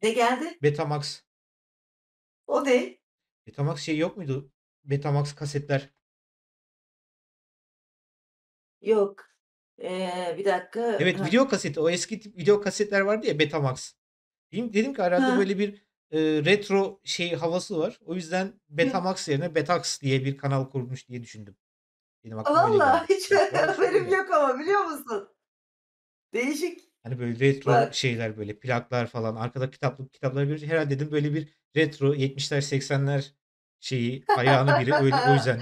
Ne geldi? Betamax. O ne? Betamax şey yok muydu? Betamax kasetler. Yok. Bir dakika. Evet, video kaseti. O eski tip video kasetler vardı ya, Betamax. Dedim ki herhalde böyle bir retro havası var. O yüzden Betamax yerine Betax diye bir kanal kurmuş diye düşündüm. Valla hiç haberim yok ama biliyor musun? Değişik. Hani böyle retro şeyler, böyle plaklar falan. Arkada kitapları görünce herhalde dedim böyle bir retro 70'ler 80'ler şeyi ayağını biri öyle, o yüzden.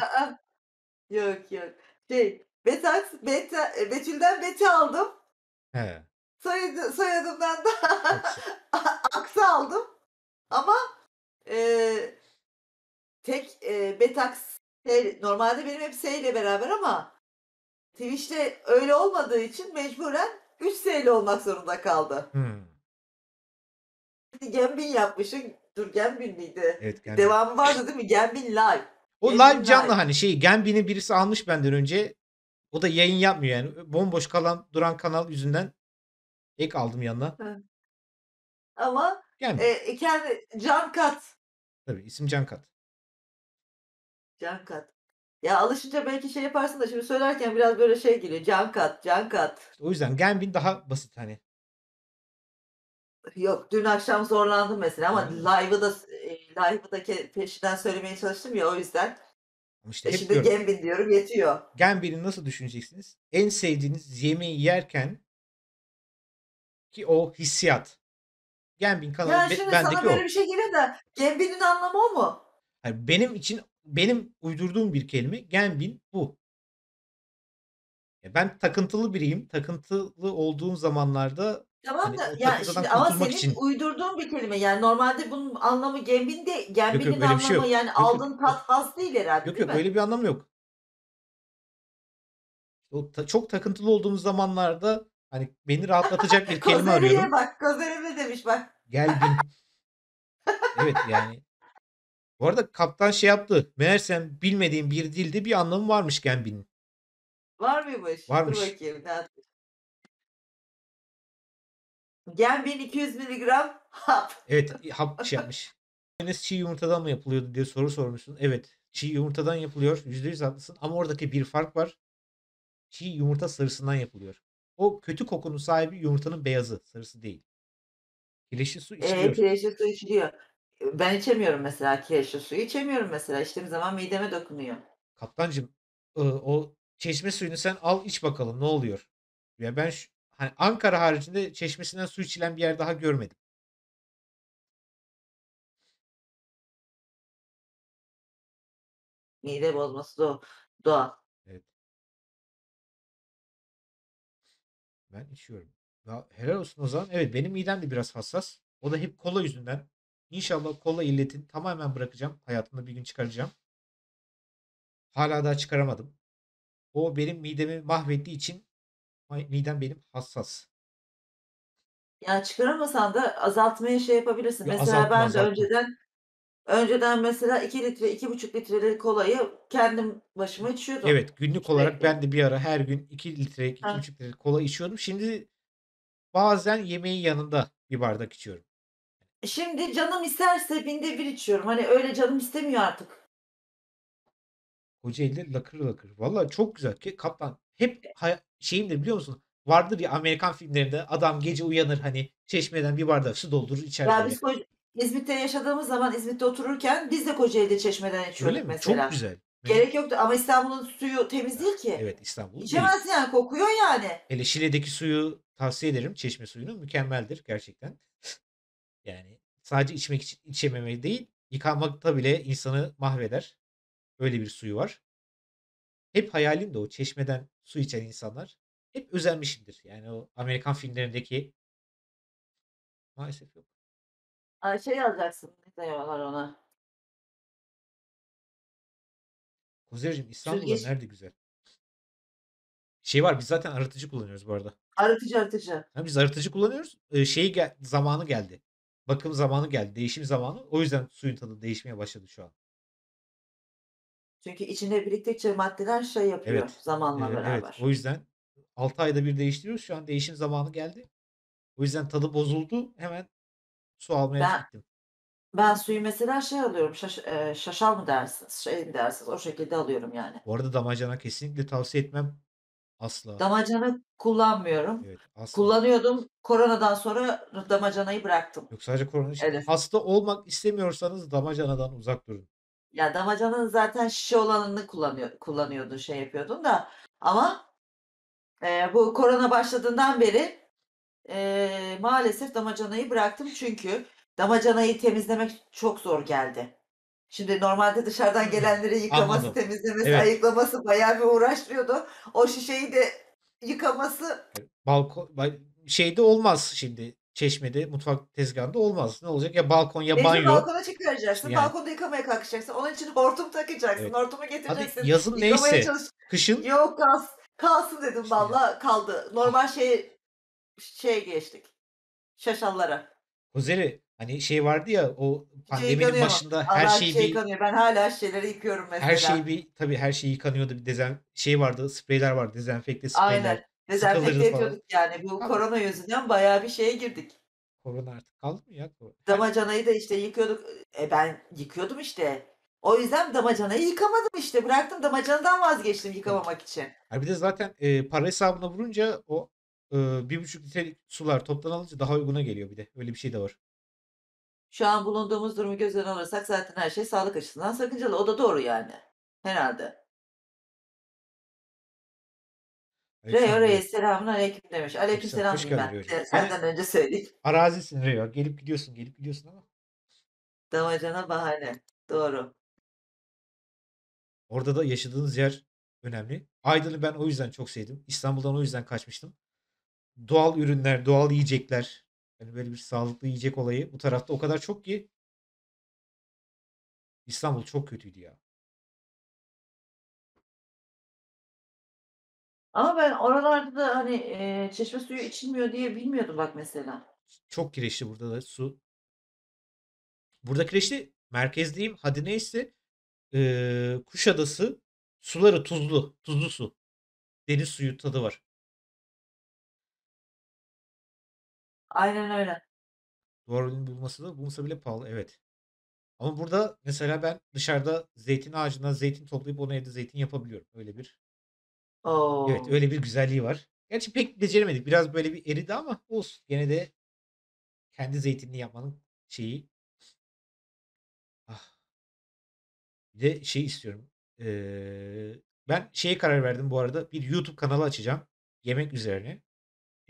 Yok yok. Şey, Betül'den Beti aldım. He. Soyadımdan da Aksa aldım. Ama tek Betaks normalde benim hep S ile beraber ama Twitch'te öyle olmadığı için mecburen 3S'li olmak zorunda kaldı. Gambin yapmışım. Dur, Gambin miydi? Evet, Gambin. Devamı vardı değil mi? Gambin Live. O Gambin Live canlı live. Hani şey, Gambin'i birisi almış benden önce. O da yayın yapmıyor yani. Bomboş duran kanal yüzünden ek aldım yanına. Ama kendi Cankat. Tabii isim Cankat. Cankat. Ya alışınca belki şey yaparsın da şimdi söylerken biraz böyle şey geliyor. Cankat. İşte o yüzden Gambin daha basit hani. Yok, dün akşam zorlandım mesela ama live'ı da peşinden söylemeye çalıştım ya, o yüzden. İşte şimdi Gambin diyorum, yetiyor. Gambin'i nasıl düşüneceksiniz? En sevdiğiniz yemeği yerken ki o hissiyat. Gambin kanalı bendeki o. Ya şimdi sana böyle bir şey gelir de Gambin'in anlamı o mu? Yani benim için, benim uydurduğum bir kelime Gambin bu. Ya ben takıntılı biriyim. Takıntılı olduğum zamanlarda tamam da hani yani şimdi, ama senin için uydurduğun bir kelime yani, normalde bunun anlamı Gambin de, Gambin'in anlamı şey yani yok, aldığın tat has değil herhalde. Yok öyle bir anlamı yok. O çok takıntılı olduğumuz zamanlarda hani beni rahatlatacak bir kelime arıyorum. Bak Kozer'e demiş bak. Gambin. Evet yani. Bu arada kaptan şey yaptı. Meğersem bilmediğim bir dilde bir anlamı varmış Gambin'in. Var mıymış? Varmış. Dur bakayım. Gambin 200 miligram hap. Evet, hap şey yapmış. Çiğ yumurtadan mı yapılıyordu diye soru sormuşsun. Evet, çiğ yumurtadan yapılıyor. %100 haklısın ama oradaki bir fark var. Çiğ yumurta sarısından yapılıyor. O kötü kokunun sahibi yumurtanın beyazı, sarısı değil. Kireçli su içiliyor. Evet, kireçli su içiliyor. Ben içemiyorum mesela, kireçli suyu içemiyorum mesela. İçtiğim zaman mideme dokunuyor. Kaptancığım, o çeşme suyunu sen al iç bakalım ne oluyor. Ya ben hani Ankara haricinde çeşmesinden su içilen bir yer daha görmedim. Mide bozması doğal. Evet. Ben içiyorum. Ya helal olsun o zaman. Evet, benim midem de biraz hassas. O da hep kola yüzünden. İnşallah kola illetini tamamen bırakacağım. Hayatımda bir gün çıkaracağım. Hala daha çıkaramadım. O benim midemi mahvettiği için midem benim hassas. Ya çıkaramasan da azaltmaya şey yapabilirsin. Ya mesela azaltma. önceden mesela 2 litre, 2,5 litrelik kolayı kendim başıma içiyordum. Evet, günlük olarak ben de bir ara her gün 2 litre, 2,5 litre kola içiyordum. Şimdi bazen yemeğin yanında bir bardak içiyorum. Şimdi canım isterse binde bir içiyorum. Hani öyle canım istemiyor artık. Kocaeli lakır lakır. Vallahi çok güzel. Kaptan hep şeyimdir biliyor musun? Vardır ya Amerikan filmlerinde adam gece uyanır hani çeşmeden bir bardak su doldurur içer. Ya biz İzmit'te yaşadığımız zaman, İzmit'te otururken biz de Kocaeli'de çeşmeden içiyorduk mesela. Çok güzel. Gerek yoktu ama İstanbul'un suyu temiz değil ki. Evet, İstanbul. İçemezsin yani, kokuyor yani. Hele Şile'deki suyu tavsiye ederim. Çeşme suyunu mükemmeldir gerçekten. Yani sadece içmek için içememeli değil, yıkanmakta bile insanı mahveder. Öyle bir suyu var. Hep hayalim de o çeşmeden su içen insanlar. Hep özenmişimdir. Yani o Amerikan filmlerindeki maalesef yok. Şey alacaksın. Ne diyorlar ona? Kuzeyciğim, İstanbul'da nerede güzel? Şey var, biz zaten aratıcı kullanıyoruz bu arada. Aratıcı. Yani biz aratıcı kullanıyoruz. Zamanı geldi. Bakım zamanı geldi. Değişim zamanı. O yüzden suyun tadı değişmeye başladı şu an. Çünkü içinde birlikte maddeler şey yapıyor zamanla beraber. Evet. O yüzden 6 ayda bir değiştiriyoruz. Şu an değişim zamanı geldi. O yüzden tadı bozuldu. Hemen su almaya gittim. Ben suyu mesela şey alıyorum. Şaşal mı dersiniz? Şey mi dersiniz? O şekilde alıyorum yani. Bu arada damacana kesinlikle tavsiye etmem. Asla. Damacana kullanmıyorum. Evet, asla. Kullanıyordum. Koronadan sonra damacanayı bıraktım. Yok, sadece korona için. Evet. Hasta olmak istemiyorsanız damacanadan uzak durun. Ya damacanın zaten şişe olanını kullanıyordun, şey yapıyordun da. Ama bu korona başladığından beri maalesef damacanayı bıraktım. Çünkü damacanayı temizlemek çok zor geldi. Şimdi normalde dışarıdan gelenleri yıkaması, anladım, temizlemesi, evet, ayıklaması bayağı bir uğraştırıyordu. O şişeyi de yıkaması. Balkon şeyde olmaz şimdi. Çeşmede, mutfak tezgahında olmaz. Ne olacak? Ya balkon ya banyo. Benim balkona çıkaracaksın. Yani. Balkonda yıkamaya kalkacaksın. Onun için hortum takacaksın. Evet. Hortumu getireceksin. Hadi yazın yıkamaya neyse. Kışın. Yok kalsın dedim işte valla. Ya. Kaldı. Normal şeye geçtik. Şaşallara. Kuzeri hani şey vardı ya, o pandeminin şey başında Allah her şeyi bir... Yıkanıyor. Ben hala şeyleri yıkıyorum mesela. Her şey yıkanıyordu. Bir şey vardı. Spreyler vardı. Dezenfekte spreyler. Aynen. Dezenfekte ediyorduk yani. Bu korona yüzünden bayağı bir şeye girdik. Korona artık kaldı mı ya? Damacanayı da işte yıkıyorduk. Ben yıkıyordum işte. O yüzden damacanayı yıkamadım işte. Bıraktım, damacanadan vazgeçtim yıkamamak için. Yani bir de zaten para hesabına vurunca o 1,5 litrelik sular toptan alınca daha uyguna geliyor bir de. Öyle bir şey de var. Şu an bulunduğumuz durumu göz önüne alırsak zaten her şey sağlık açısından sakıncalı. O da doğru yani. Herhalde. Reyo Reis selamünaleyküm demiş. Aleykümselam ben. Senden önce söyledik. Arazisin Reyo. Gelip gidiyorsun ama. Damacana bahane. Doğru. Orada da yaşadığınız yer önemli. Aydın'ı ben o yüzden çok sevdim. İstanbul'dan o yüzden kaçmıştım. Doğal ürünler, doğal yiyecekler. Yani böyle bir sağlıklı yiyecek olayı bu tarafta o kadar çok ki. İstanbul çok kötüydü ya. Ama ben oralarda da hani çeşme suyu içilmiyor diye bilmiyordum bak mesela. Çok kireçli burada da su. Burada kireçli, merkezdeyim. Hadi neyse Kuşadası suları tuzlu. Tuzlu su. Deniz suyu tadı var. Aynen öyle. Doğru bulması da bulunsa bile pahalı. Evet. Ama burada mesela ben dışarıda zeytin ağacından zeytin toplayıp onu evde zeytin yapabiliyorum. Öyle bir. Oo. Evet, öyle bir güzelliği var. Gerçi pek beceremedik. Biraz böyle bir eridi ama olsun. Gene de kendi zeytinini yapmanın şeyi. Ah. Bir de şey istiyorum. Ben şeye karar verdim bu arada. Bir YouTube kanalı açacağım. Yemek üzerine.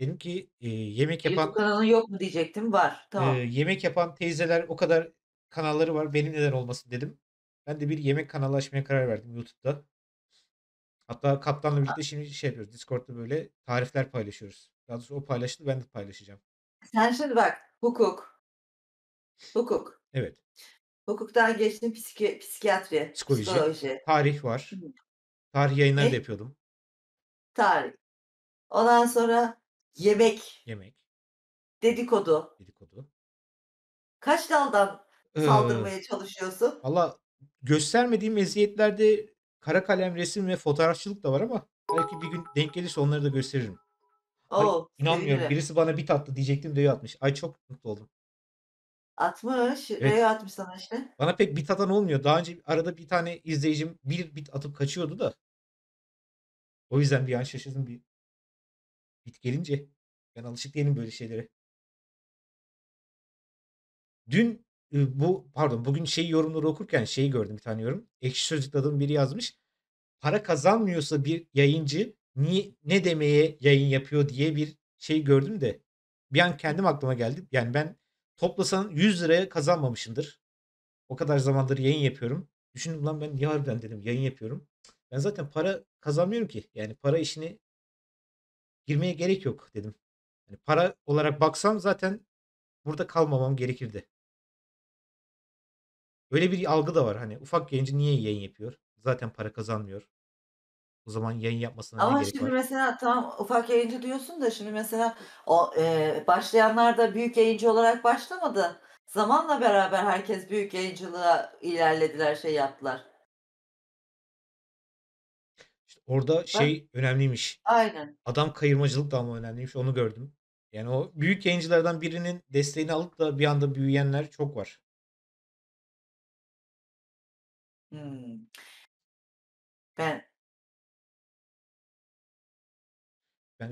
Dedim ki yemek yapan... YouTube kanalı yok mu diyecektim. Var. Tamam. Yemek yapan teyzeler o kadar kanalları var. Benim neden olmasın dedim. Ben de bir yemek kanalı açmaya karar verdim YouTube'da. Hatta Kaptan'la birlikte şimdi şey yapıyoruz. Discord'da böyle tarifler paylaşıyoruz. Daha doğrusu o paylaştı, ben de paylaşacağım. Sen şimdi bak, hukuk. Evet. Hukuktan geçtim psikiyatri, psikoloji. Tarih var. Tarih yayınları da yapıyordum. Tarih. Ondan sonra yemek. Dedikodu. Kaç daldan saldırmaya çalışıyorsun? Valla göstermediğim meziyetlerde kara kalem, resim ve fotoğrafçılık da var ama belki bir gün denk gelirse onları da gösteririm. Oo, ay, inanmıyorum. Birisi bana bir tatlı diyecektim diye atmış. Ay çok mutlu oldum. Atmış. Evet. Rey atmış sana işte. Bana pek bit atan olmuyor. Daha önce arada bir tane izleyicim bir bit atıp kaçıyordu da. O yüzden bir an şaşırdım bir. Bit gelince. Ben alışık değilim böyle şeylere. Bugün yorumları okurken gördüm bir tane yorum. Ekşi Sözlük'te adam biri yazmış. Para kazanmıyorsa bir yayıncı ne demeye yayın yapıyor diye bir gördüm de bir an kendim aklıma geldi. Yani ben toplasan 100 liraya kazanmamışımdır. O kadar zamandır yayın yapıyorum. Düşündüm lan ben niye harbiden dedim yayın yapıyorum. Ben zaten para kazanmıyorum ki. Yani para işine girmeye gerek yok dedim. Yani para olarak baksam zaten burada kalmamam gerekirdi. Öyle bir algı da var. Hani ufak yayıncı niye yayın yapıyor? Zaten para kazanmıyor. O zaman yayın yapmasına ne gerek var? Ama şimdi mesela tamam ufak yayıncı diyorsun da şimdi mesela o başlayanlar da büyük yayıncı olarak başlamadı. Zamanla beraber herkes büyük yayıncılığa ilerlediler, yaptılar. İşte orada önemliymiş. Aynen. Adam kayırmacılık da ama önemliymiş. Onu gördüm. Yani o büyük yayıncılardan birinin desteğini alıp da bir anda büyüyenler çok var. Ben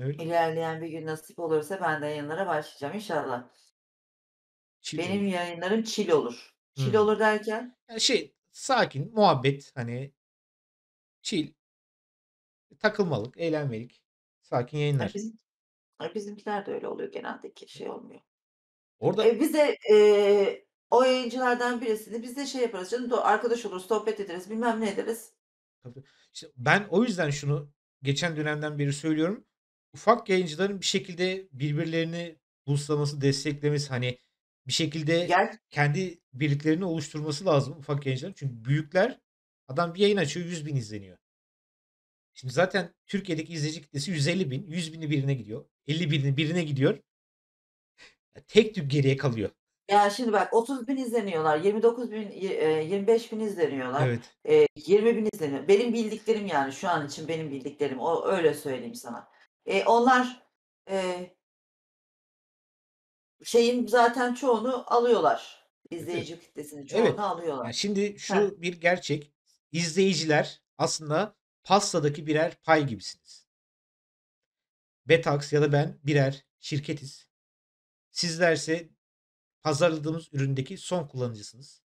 öyle. İlerleyen bir gün nasip olursa ben de yayınlara başlayacağım inşallah. Benim yayınlarım çil olur. Çil olur derken? Yani sakin, muhabbet, hani chill, takılmalık, eğlenmelik, sakin yayınlar. Bizimkiler de öyle oluyor genelde ki şey olmuyor. Orada bize o yayıncılardan birisini biz de şey yaparız canım, arkadaş oluruz, sohbet ederiz, bilmem ne ederiz. Tabii. İşte ben o yüzden şunu geçen dönemden beri söylüyorum. Ufak yayıncıların bir şekilde birbirlerini boostlaması, desteklemesi, hani bir şekilde kendi birliklerini oluşturması lazım ufak yayıncıların. Çünkü büyükler, adam bir yayın açıyor 100 bin izleniyor. Şimdi zaten Türkiye'deki izleyici kitlesi 150 bin, 100 bini birine gidiyor. 50 bini birine gidiyor. Tek tük geriye kalıyor. Ya şimdi bak 30 bin izleniyorlar, 29 bin, 25 bin izleniyorlar, evet. 20 bin izleniyor. Benim bildiklerim yani şu an için benim bildiklerim, o öyle söyleyeyim sana. Onlar şeyin zaten çoğunu alıyorlar, izleyici evet. kitlesini çoğunu evet. alıyorlar. Yani şimdi şu bir gerçek, izleyiciler aslında pastadaki birer pay gibisiniz. Betax ya da ben birer şirketiz. Sizlerse pazarladığımız üründeki son kullanıcısınız.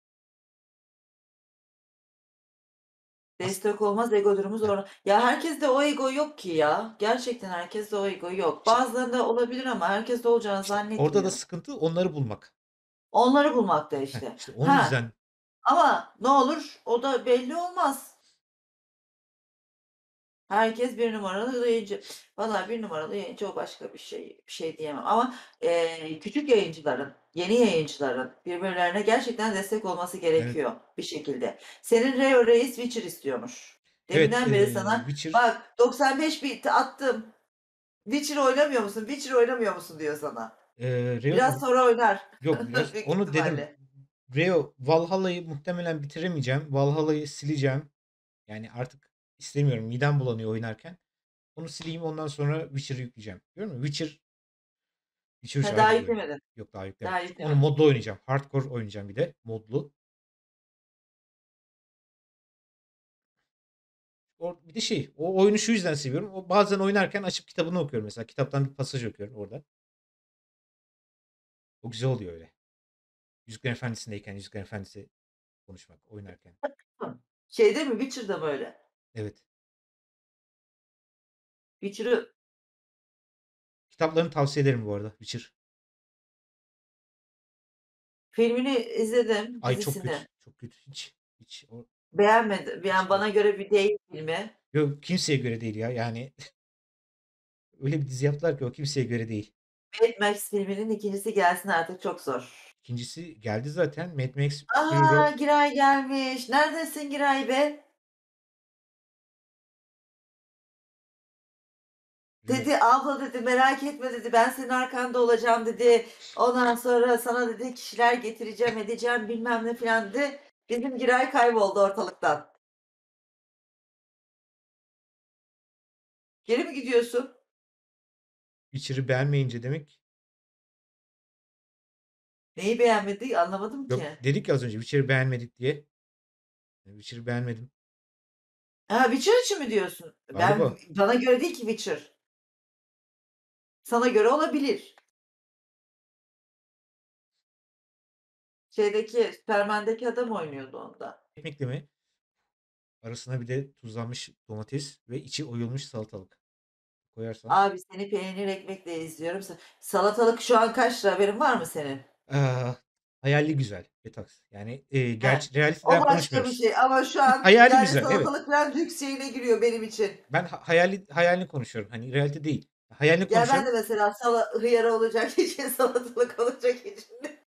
Destek olmaz, ego durumu zor. Ya herkeste o ego yok ki ya. Gerçekten herkeste o ego yok. Bazılarında olabilir ama herkeste olacağını zannetmiyorum. Orada da sıkıntı onları bulmak. Onları bulmak da işte. Heh, işte onun yüzden. Ama ne olur o da belli olmaz. Herkes bir numaralı yayıncı. Vallahi bir numaralı yayıncı o başka bir şey diyemem. Ama küçük yayıncıların, yeni yayıncıların birbirlerine gerçekten destek olması gerekiyor evet. bir şekilde. Senin Reo Reis Witcher istiyormuş. Deminden evet, beri sana Witcher... bak 95 bit attım. Witcher oynamıyor musun? Witcher oynamıyor musun diyor sana. Reo... Biraz sonra oynar. Yok biraz onu dedim. Reo Valhalla'yı muhtemelen bitiremeyeceğim. Valhalla'yı sileceğim. Yani artık İstemiyorum. Midem bulanıyor oynarken. Onu sileyim. Ondan sonra Witcher'ı yükleyeceğim. Görüyor musun? Witcher daha yüklemedin. Yok daha yüklemedim. Onu modlu oynayacağım. Hardcore oynayacağım bir de. Modlu. Bir de o oyunu şu yüzden seviyorum. O bazen oynarken açıp kitabını okuyorum mesela. Kitaptan bir pasaj okuyorum orada. O güzel oluyor öyle. Yüzükler Efendisi'ndeyken Yüzükler Efendisi konuşmak. Oynarken. Şeyde mi? Witcher'da böyle. Evet. Witcher'ı kitaplarını tavsiye ederim bu arada. Witcher. Filmini izledim. Ay dizisini. Çok kötü. Hiç. Beğenmedim. Yani bana göre bir değil filmi. Yok kimseye göre değil ya. Yani öyle bir dizi yaptılar ki o kimseye göre değil. Mad Max filminin ikincisi gelsin artık çok zor. İkincisi geldi zaten. Mad Max. Aha Giray gelmiş. Neredesin Giray be? Dedi abla dedi merak etme dedi ben senin arkanda olacağım dedi. Ondan sonra sana dedi kişiler getireceğim edeceğim bilmem ne filan dedi. Bizim Giray kayboldu ortalıktan. Geri mi gidiyorsun? İçeri beğenmeyince demek. Neyi beğenmedi anlamadım ki. Yok, dedik ya az önce içeri beğenmedik diye. İçeri beğenmedim. Ha Witcher için mi diyorsun? Galiba. Bana göre değil ki Witcher. Sana göre olabilir. Superman'deki adam oynuyordu onda. Ekmekli mi? Arasına bir de tuzlanmış domates ve içi oyulmuş salatalık koyarsan. Abi seni peynir ekmekle izliyorum. Salatalık şu an kaç lira? Haberin var mı senin? Hayali güzel. Betaks. Yani gerçi realisteden konuşmuyoruz. Bir şey ama şu an hayali güzel. Salatalık evet. Falan lüks şeyine giriyor benim için. Ben hayalini konuşuyorum. Hani realite değil. Hayalini konuşuyorum. Ya ben de mesela hıyara olacak için, salatalık olacak için.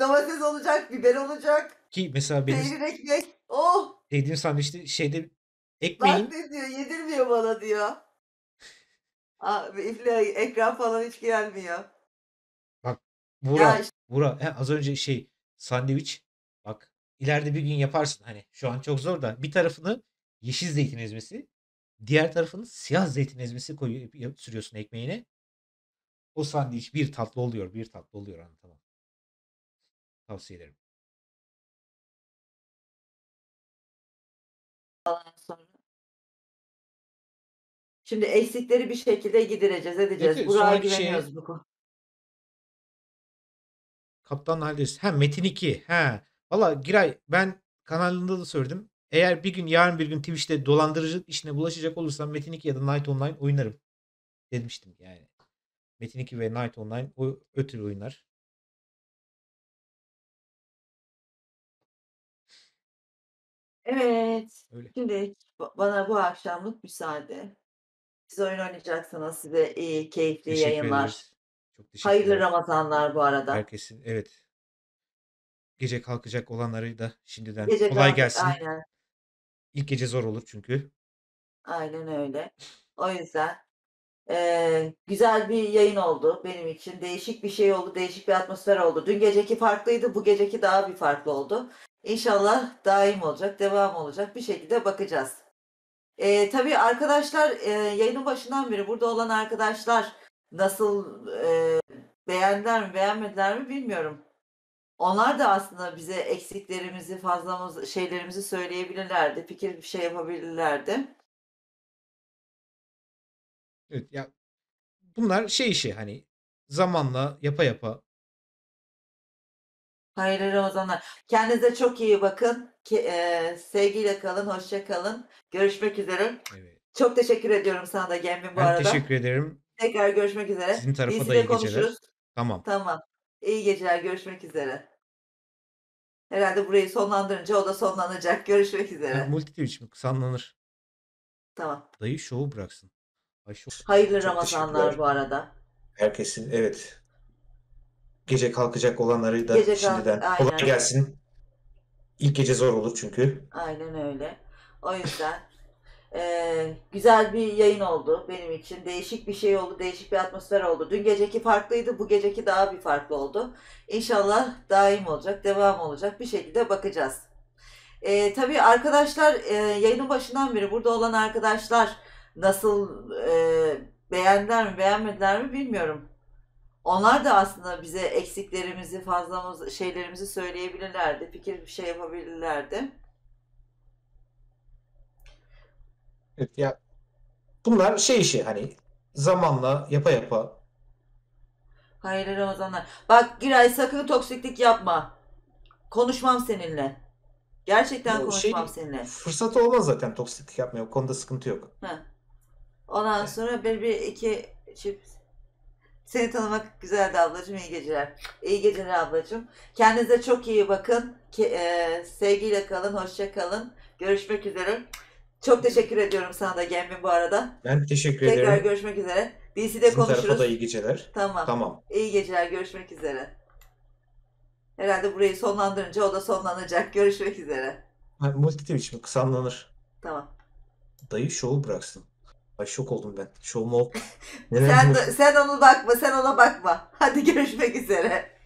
Domates olacak, biber olacak. Ki mesela benim peynir ekmek. Oh! Dediğim sandviçte ekmeğin. Bak ne diyor? Yedirmiyor bana diyor. Ekran falan hiç gelmiyor. Bak Burak az önce sandviç bak ileride bir gün yaparsın hani şu an çok zor da bir tarafını yeşil zeytin ezmesi diğer tarafını siyah zeytin ezmesi sürüyorsun ekmeğine o sandviç bir tatlı oluyor anlatamam. Tavsiye ederim. Şimdi eksikleri bir şekilde gidereceğiz edeceğiz. Evet, Burak'a güveniyoruz bu konu. Kaptan haldeyiz. Ha Metin 2. Ha. Valla Giray ben kanalında da söyledim. Eğer bir gün, yarın bir gün Twitch'te dolandırıcılık işine bulaşacak olursam Metin 2 ya da Night Online oynarım demiştim yani. Metin 2 ve Night Online o ötürü oynar. Evet. Öyle. Şimdi bana bu akşamlık müsaade. Siz oyun oynayacaksanız size iyi, keyifli teşekkür yayınlar. Ederiz. Çok teşekkür Hayırlı ederiz. Ramazanlar bu arada. Herkesin, evet. Gece kalkacak olanları da şimdiden gece kolay gelsin. Aynen. İlk gece zor olur çünkü. Aynen öyle. O yüzden güzel bir yayın oldu benim için. Değişik bir şey oldu. Değişik bir atmosfer oldu. Dün geceki farklıydı. Bu geceki daha bir farklı oldu. İnşallah daim olacak. Devam olacak. Bir şekilde bakacağız. Tabii arkadaşlar yayının başından beri burada olan arkadaşlar nasıl beğendiler mi beğenmediler mi bilmiyorum. Onlar da aslında bize eksiklerimizi, fazlamız şeylerimizi söyleyebilirlerdi. Fikir bir şey yapabilirlerdi. Evet ya, bunlar şey işi, hani zamanla yapa yapa. Hayırlı Ramazanlar. Kendinize çok iyi bakın. Sevgiyle kalın, hoşça kalın. Görüşmek üzere. Evet. Çok teşekkür ediyorum sana da Gemmin bu ben arada. Ben teşekkür ederim. Tekrar görüşmek üzere. Sizin tarafa da iyi geceler. Tamam. Tamam. İyi geceler. Görüşmek üzere. Herhalde burayı sonlandırınca o da sonlanacak. Görüşmek üzere. Yani multi-twitch mi? Sanlanır. Tamam. Dayı şovu bıraksın. Ay, şov. Hayırlı çok Ramazanlar bu arada. Herkesin, evet. Gece kalkacak olanları da gece şimdiden aynen. Kolay gelsin. İlk gece zor olur çünkü. Aynen öyle. O yüzden güzel bir yayın oldu benim için. Değişik bir şey oldu. Değişik bir atmosfer oldu. Dün geceki farklıydı. Bu geceki daha bir farklı oldu. İnşallah daim olacak. Devam olacak. Bir şekilde bakacağız. Tabii arkadaşlar yayının başından beri burada olan arkadaşlar nasıl beğendiler mi beğenmediler mi bilmiyorum. Onlar da aslında bize eksiklerimizi, fazlamız şeylerimizi söyleyebilirlerdi. Fikir bir şey yapabilirlerdi. Evet ya. Bunlar şey işi, hani zamanla yapa yapa. Hayırlı Ramazanlar. Bak Giray, sakın toksiklik yapma. Konuşmam seninle. Gerçekten ya, konuşmam seninle. Fırsat olmaz zaten toksiklik yapmaya. O konuda sıkıntı yok. Heh. Ondan evet. Sonra bir iki çift. Seni tanımak güzeldi ablacığım. İyi geceler. İyi geceler ablacığım. Kendinize çok iyi bakın. Sevgiyle kalın. Hoşça kalın. Görüşmek üzere. Çok teşekkür ediyorum sana da Gemmin bu arada. Ben teşekkür ederim. Tekrar görüşmek üzere. DC'de konuşuruz. Tarafa da iyi geceler. Tamam. Tamam. İyi geceler. Görüşmek üzere. Herhalde burayı sonlandırınca o da sonlanacak. Görüşmek üzere. Multi-twitch mi? Kısanlanır. Tamam. Dayı şovu bıraksın. Ay şok oldum ben. Şov mu? Sen ona bakma. Hadi görüşmek üzere.